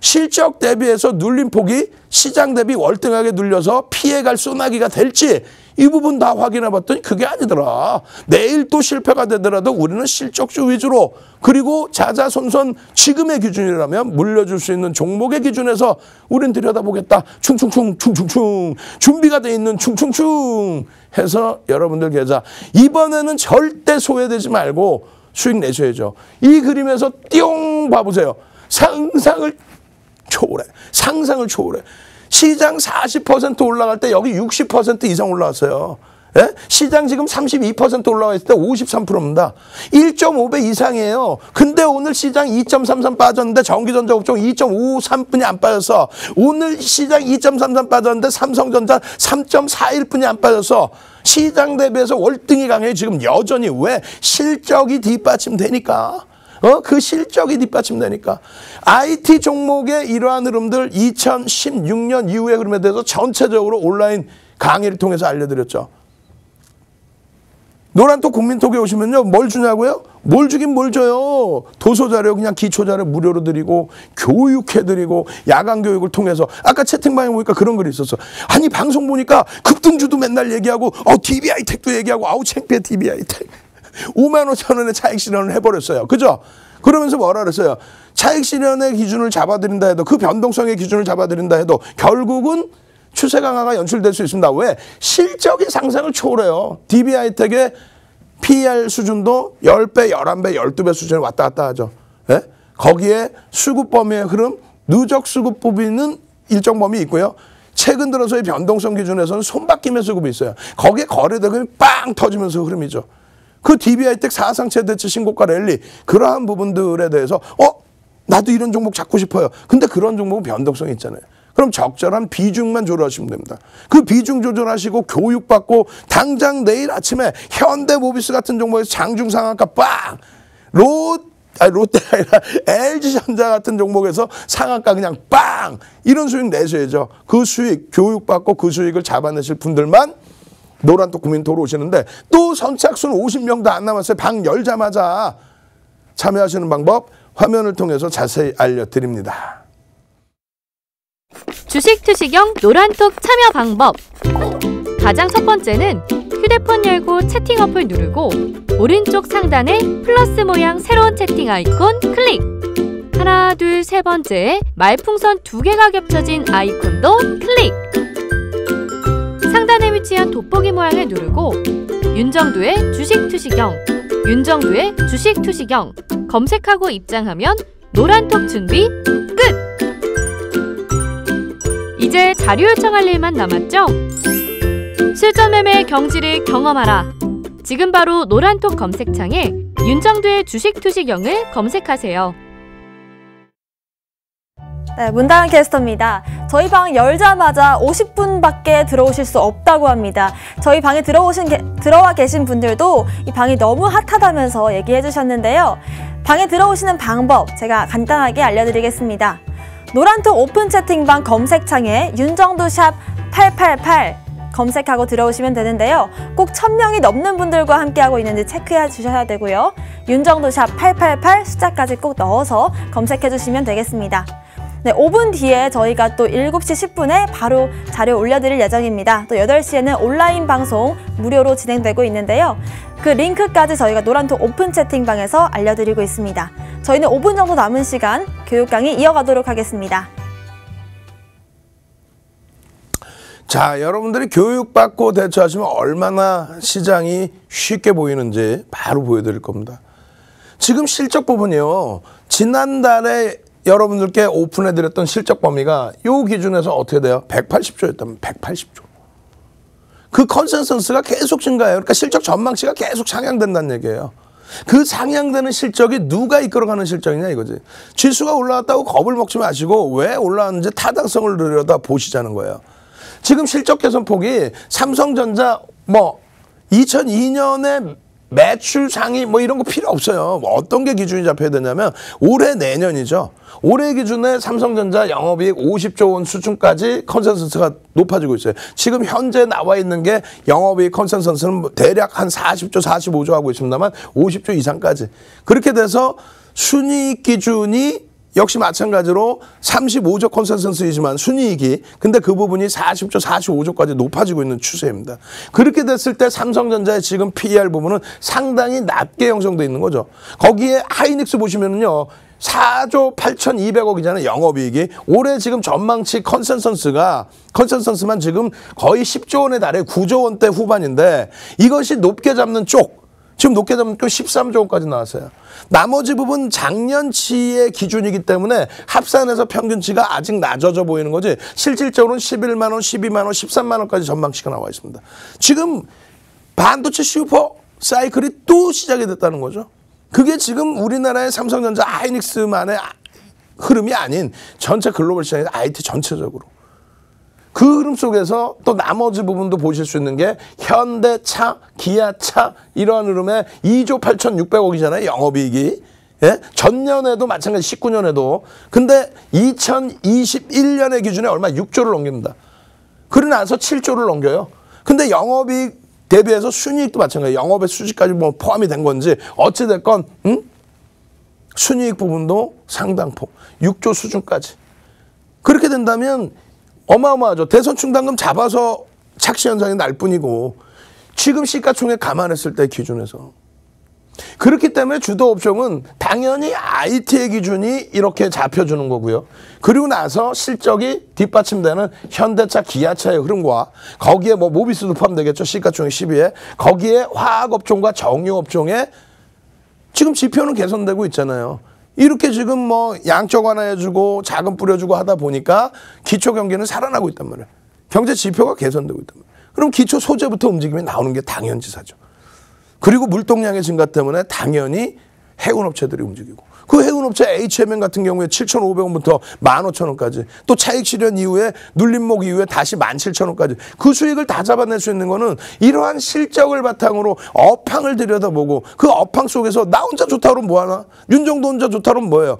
실적 대비해서 눌림폭이 시장 대비 월등하게 눌려서 피해갈 소나기가 될지, 이 부분 다 확인해 봤더니 그게 아니더라. 내일 또 실패가 되더라도 우리는 실적주 위주로, 그리고 자자손손 지금의 기준이라면 물려줄 수 있는 종목의 기준에서 우린 들여다보겠다. 충충충, 충충충. 준비가 돼 있는 충충충 해서 여러분들 계좌 이번에는 절대 소외되지 말고 수익 내셔야죠. 이 그림에서 띵 봐보세요. 상상을 초월해. 상상을 초월해. 시장 사십 퍼센트 올라갈 때 여기 육십 퍼센트 이상 올라왔어요. 예? 시장 지금 삼십이 퍼센트 올라와 있을 때 오십삼 퍼센트입니다. 일점오 배 이상이에요. 근데 오늘 시장 이점삼삼 빠졌는데 전기전자 업종 이점오오삼 분이 안 빠졌어. 오늘 시장 이점삼삼 빠졌는데 삼성전자 삼점사일 분이 안 빠졌어. 시장 대비해서 월등히 강해요. 지금 여전히. 왜? 실적이 뒷받침되니까. 어? 그 실적이 뒷받침되니까. 아이티 종목의 이러한 흐름들 이천십육년 이후의 흐름에 대해서 전체적으로 온라인 강의를 통해서 알려드렸죠. 노란톡 국민톡에 오시면요. 뭘 주냐고요? 뭘 주긴 뭘 줘요. 도서자료 그냥 기초자료 무료로 드리고 교육해드리고 야간교육을 통해서 아까 채팅방에 보니까 그런 글이 있었어. 아니 방송 보니까 급등주도 맨날 얘기하고 어 디비하이텍도 얘기하고 아우 창피해 디비하이텍. 오만 오천 원에 차익 실현을 해버렸어요. 그죠? 그러면서 뭐라 그랬어요. 차익 실현의 기준을 잡아드린다 해도 그 변동성의 기준을 잡아드린다 해도 결국은 추세 강화가 연출될 수 있습니다. 왜? 실적이 상상을 초월해요. 디비하이텍의 피이알 수준도 십 배, 열한 배, 열두 배 수준에 왔다 갔다 하죠. 예? 거기에 수급 범위의 흐름, 누적 수급 범위는 일정 범위 있고요. 최근 들어서의 변동성 기준에서는 손바뀜의 수급이 있어요. 거기에 거래대금이 빵 터지면서 흐름이죠. 그 디비하이텍 사상 최대치 신고가 랠리, 그러한 부분들에 대해서 어? 나도 이런 종목 잡고 싶어요. 근데 그런 종목은 변동성이 있잖아요. 그럼 적절한 비중만 조절하시면 됩니다. 그 비중 조절하시고 교육받고 당장 내일 아침에 현대모비스 같은 종목에서 장중 상한가 빵! 롯, 아니 롯데가 아니라 엘지전자 같은 종목에서 상한가 그냥 빵! 이런 수익 내셔야죠. 그 수익, 교육받고 그 수익을 잡아내실 분들만 노란톡 국민톡으로 오시는데 또 선착순 오십 명도 안 남았어요. 방 열자마자 참여하시는 방법 화면을 통해서 자세히 알려드립니다. 주식투시경 노란톡 참여 방법. 가장 첫 번째는 휴대폰 열고 채팅 어플 누르고 오른쪽 상단에 플러스 모양 새로운 채팅 아이콘 클릭. 하나, 둘, 세 번째에 말풍선 두 개가 겹쳐진 아이콘도 클릭. 상단에 위치한 돋보기 모양을 누르고 윤정두의 주식투시경, 윤정두의 주식투시경 검색하고 입장하면 노란톡 준비 끝! 이제 자료 요청할 일만 남았죠? 실전 매매의 경지를 경험하라. 지금 바로 노란톡 검색창에 윤정두의 주식투시경을 검색하세요. 네, 문다영 캐스터입니다. 저희 방 열자마자 오십 분밖에 들어오실 수 없다고 합니다. 저희 방에 들어오신 게, 들어와 계신 분들도 이 방이 너무 핫하다면서 얘기해 주셨는데요. 방에 들어오시는 방법 제가 간단하게 알려드리겠습니다. 노란톡 오픈 채팅방 검색창에 윤정두샵 팔팔팔 검색하고 들어오시면 되는데요. 꼭 천 명이 넘는 분들과 함께하고 있는지 체크해 주셔야 되고요. 윤정두샵 팔팔팔 숫자까지 꼭 넣어서 검색해 주시면 되겠습니다. 네, 오 분 뒤에 저희가 또 일곱 시 십 분에 바로 자료 올려드릴 예정입니다. 또 여덟 시에는 온라인 방송 무료로 진행되고 있는데요. 그 링크까지 저희가 노란톡 오픈 채팅방에서 알려드리고 있습니다. 저희는 오 분 정도 남은 시간 교육 강의 이어가도록 하겠습니다. 자, 여러분들이 교육받고 대처하시면 얼마나 시장이 쉽게 보이는지 바로 보여드릴 겁니다. 지금 실적 부분이요. 지난달에 여러분들께 오픈해드렸던 실적 범위가 요 기준에서 어떻게 돼요? 백팔십 조였다면 백팔십 조. 그 컨센서스가 계속 증가해요. 그러니까 실적 전망치가 계속 상향된다는 얘기예요. 그 상향되는 실적이 누가 이끌어가는 실적이냐 이거지. 지수가 올라왔다고 겁을 먹지 마시고 왜 올라왔는지 타당성을 들여다 보시자는 거예요. 지금 실적 개선 폭이 삼성전자 뭐 이천이 년에 매출 상위 뭐 이런 거 필요 없어요. 뭐 어떤 게 기준이 잡혀야 되냐면 올해 내년이죠. 올해 기준에 삼성전자 영업이익 오십 조 원 수준까지 컨센서스가 높아지고 있어요. 지금 현재 나와 있는 게 영업이익 컨센서스는 대략 한 사십 조, 사십오 조 하고 있습니다만 오십 조 이상까지. 그렇게 돼서 순이익 기준이 역시 마찬가지로 삼십오 조 컨센서스이지만 순이익이 근데 그 부분이 사십 조, 사십오 조까지 높아지고 있는 추세입니다. 그렇게 됐을 때 삼성전자의 지금 피이알 부분은 상당히 낮게 형성돼 있는 거죠. 거기에 하이닉스 보시면은요. 사 조 팔천이백억이잖아요. 영업이익이. 올해 지금 전망치 컨센서스가 컨센서스만 지금 거의 십 조 원에 달해 구 조 원대 후반인데 이것이 높게 잡는 쪽 지금 높게 잡으면 또 십삼 조 원까지 나왔어요. 나머지 부분 작년치의 기준이기 때문에 합산해서 평균치가 아직 낮아져 보이는 거지 실질적으로는 십일만 원, 십이만 원, 십삼만 원까지 전망치가 나와 있습니다. 지금 반도체 슈퍼 사이클이 또 시작이 됐다는 거죠. 그게 지금 우리나라의 삼성전자 하이닉스만의 흐름이 아닌 전체 글로벌 시장에서 아이티 전체적으로. 그 흐름 속에서 또 나머지 부분도 보실 수 있는 게 현대차, 기아차 이러한 흐름에 이 조 팔천육백억이잖아요. 영업이익이. 예? 전년에도 마찬가지 십구 년에도. 근데 이천이십일 년의 기준에 얼마 육 조를 넘깁니다. 그러고 나서 칠 조를 넘겨요. 근데 영업이익 대비해서 순이익도 마찬가지예요. 영업의 수지까지 뭐 포함이 된 건지 어찌됐건 음? 순이익 부분도 상당폭 육 조 수준까지. 그렇게 된다면 어마어마하죠. 대선 충당금 잡아서 착시 현상이 날 뿐이고 지금 시가총액 감안했을 때 기준에서. 그렇기 때문에 주도업종은 당연히 아이티의 기준이 이렇게 잡혀주는 거고요. 그리고 나서 실적이 뒷받침되는 현대차, 기아차의 흐름과 거기에 뭐 모비스도 포함되겠죠. 시가총액 십 위에. 거기에 화학업종과 정유업종의 지금 지표는 개선되고 있잖아요. 이렇게 지금 뭐 양적 완화해주고 자금 뿌려주고 하다 보니까 기초경기는 살아나고 있단 말이에요. 경제 지표가 개선되고 있단 말이에요. 그럼 기초 소재부터 움직임이 나오는 게 당연지사죠. 그리고 물동량의 증가 때문에 당연히 해운업체들이 움직이고 그 해운업체 에이치엠엠 같은 경우에 칠천오백 원부터 만 오천 원까지 또 차익 실현 이후에 눌림목 이후에 다시 만 칠천 원까지 그 수익을 다 잡아낼 수 있는 거는 이러한 실적을 바탕으로 업황을 들여다보고 그 업황 속에서 나 혼자 좋다 그러면 뭐하나? 윤정두 혼자 좋다 그러면 뭐예요?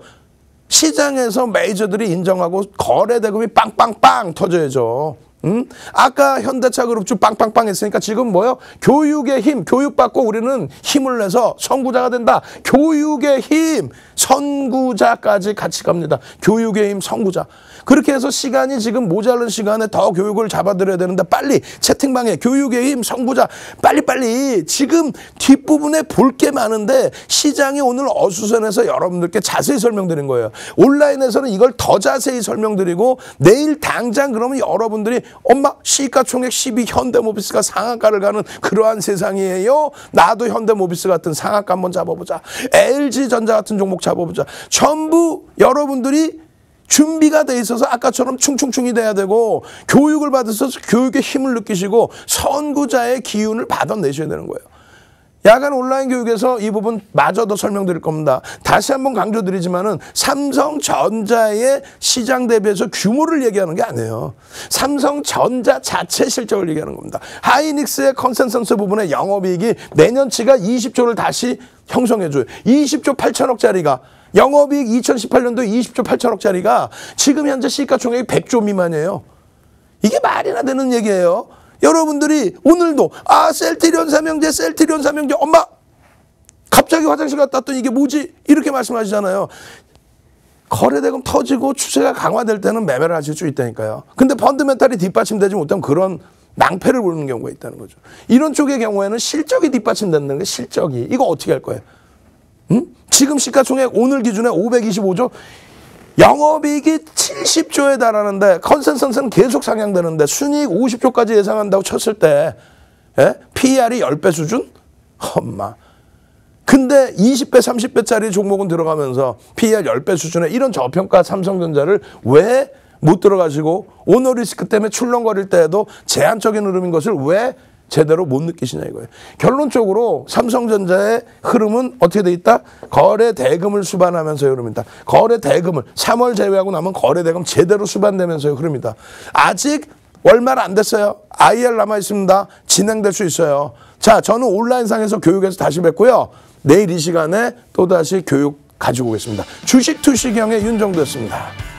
시장에서 메이저들이 인정하고 거래 대금이 빵빵빵 터져야죠. 음? 아까 현대차 그룹주 빵빵빵 했으니까 지금 뭐요? 교육의 힘, 교육받고 우리는 힘을 내서 선구자가 된다. 교육의 힘, 선구자까지 같이 갑니다. 교육의 힘, 선구자. 그렇게 해서 시간이 지금 모자른 시간에 더 교육을 잡아드려야 되는데 빨리 채팅방에 교육의 힘, 선구자 빨리빨리. 지금 뒷부분에 볼 게 많은데 시장이 오늘 어수선해서 여러분들께 자세히 설명드린 거예요. 온라인에서는 이걸 더 자세히 설명드리고 내일 당장 그러면 여러분들이 엄마 시가총액 십 위 현대모비스가 상한가를 가는 그러한 세상이에요. 나도 현대모비스 같은 상한가 한번 잡아보자. 엘지전자 같은 종목 잡아보자. 전부 여러분들이 준비가 돼 있어서 아까처럼 충충충이 돼야 되고 교육을 받으셔서 교육의 힘을 느끼시고 선구자의 기운을 받아내셔야 되는 거예요. 야간 온라인 교육에서 이 부분 마저 더 설명드릴 겁니다. 다시 한번 강조드리지만은 삼성전자의 시장 대비해서 규모를 얘기하는 게 아니에요. 삼성전자 자체 실적을 얘기하는 겁니다. 하이닉스의 컨센서스 부분의 영업이익이 내년치가 이십 조를 다시 형성해줘요. 이십 조 팔천억짜리가 영업이익 이천십팔 년도에 이십 조 팔천억짜리가 지금 현재 시가총액이 백 조 미만이에요. 이게 말이나 되는 얘기예요. 여러분들이 오늘도 아 셀트리온 삼형제 셀트리온 삼형제 엄마 갑자기 화장실 갔다 왔더니 이게 뭐지? 이렇게 말씀하시잖아요. 거래대금 터지고 추세가 강화될 때는 매매를 하실 수 있다니까요. 근데 펀드멘탈이 뒷받침되지 못하면 그런 낭패를 보는 경우가 있다는 거죠. 이런 쪽의 경우에는 실적이 뒷받침된다는 게 실적이. 이거 어떻게 할 거예요? 음? 지금 시가총액 오늘 기준에 오백이십오 조, 영업이익이 칠십 조에 달하는데 컨센서스는 계속 상향되는데 순이익 오십 조까지 예상한다고 쳤을 때 예? 피이알이 십 배 수준? 엄마. 근데 이십 배 삼십 배짜리 종목은 들어가면서 피이알 십 배 수준에 이런 저평가 삼성전자를 왜 못 들어가시고 오너리스크 때문에 출렁거릴 때에도 제한적인 흐름인 것을 왜 제대로 못 느끼시냐 이거예요. 결론적으로 삼성전자의 흐름은 어떻게 돼 있다? 거래 대금을 수반하면서의 흐름이다. 거래 대금을 삼월 제외하고 나면 거래 대금 제대로 수반되면서의 흐름이다. 아직 월말 안 됐어요. 아이알 남아 있습니다. 진행될 수 있어요. 자, 저는 온라인상에서 교육에서 다시 뵙고요. 내일 이 시간에 또다시 교육 가지고 오겠습니다. 주식투시경의 윤정두였습니다.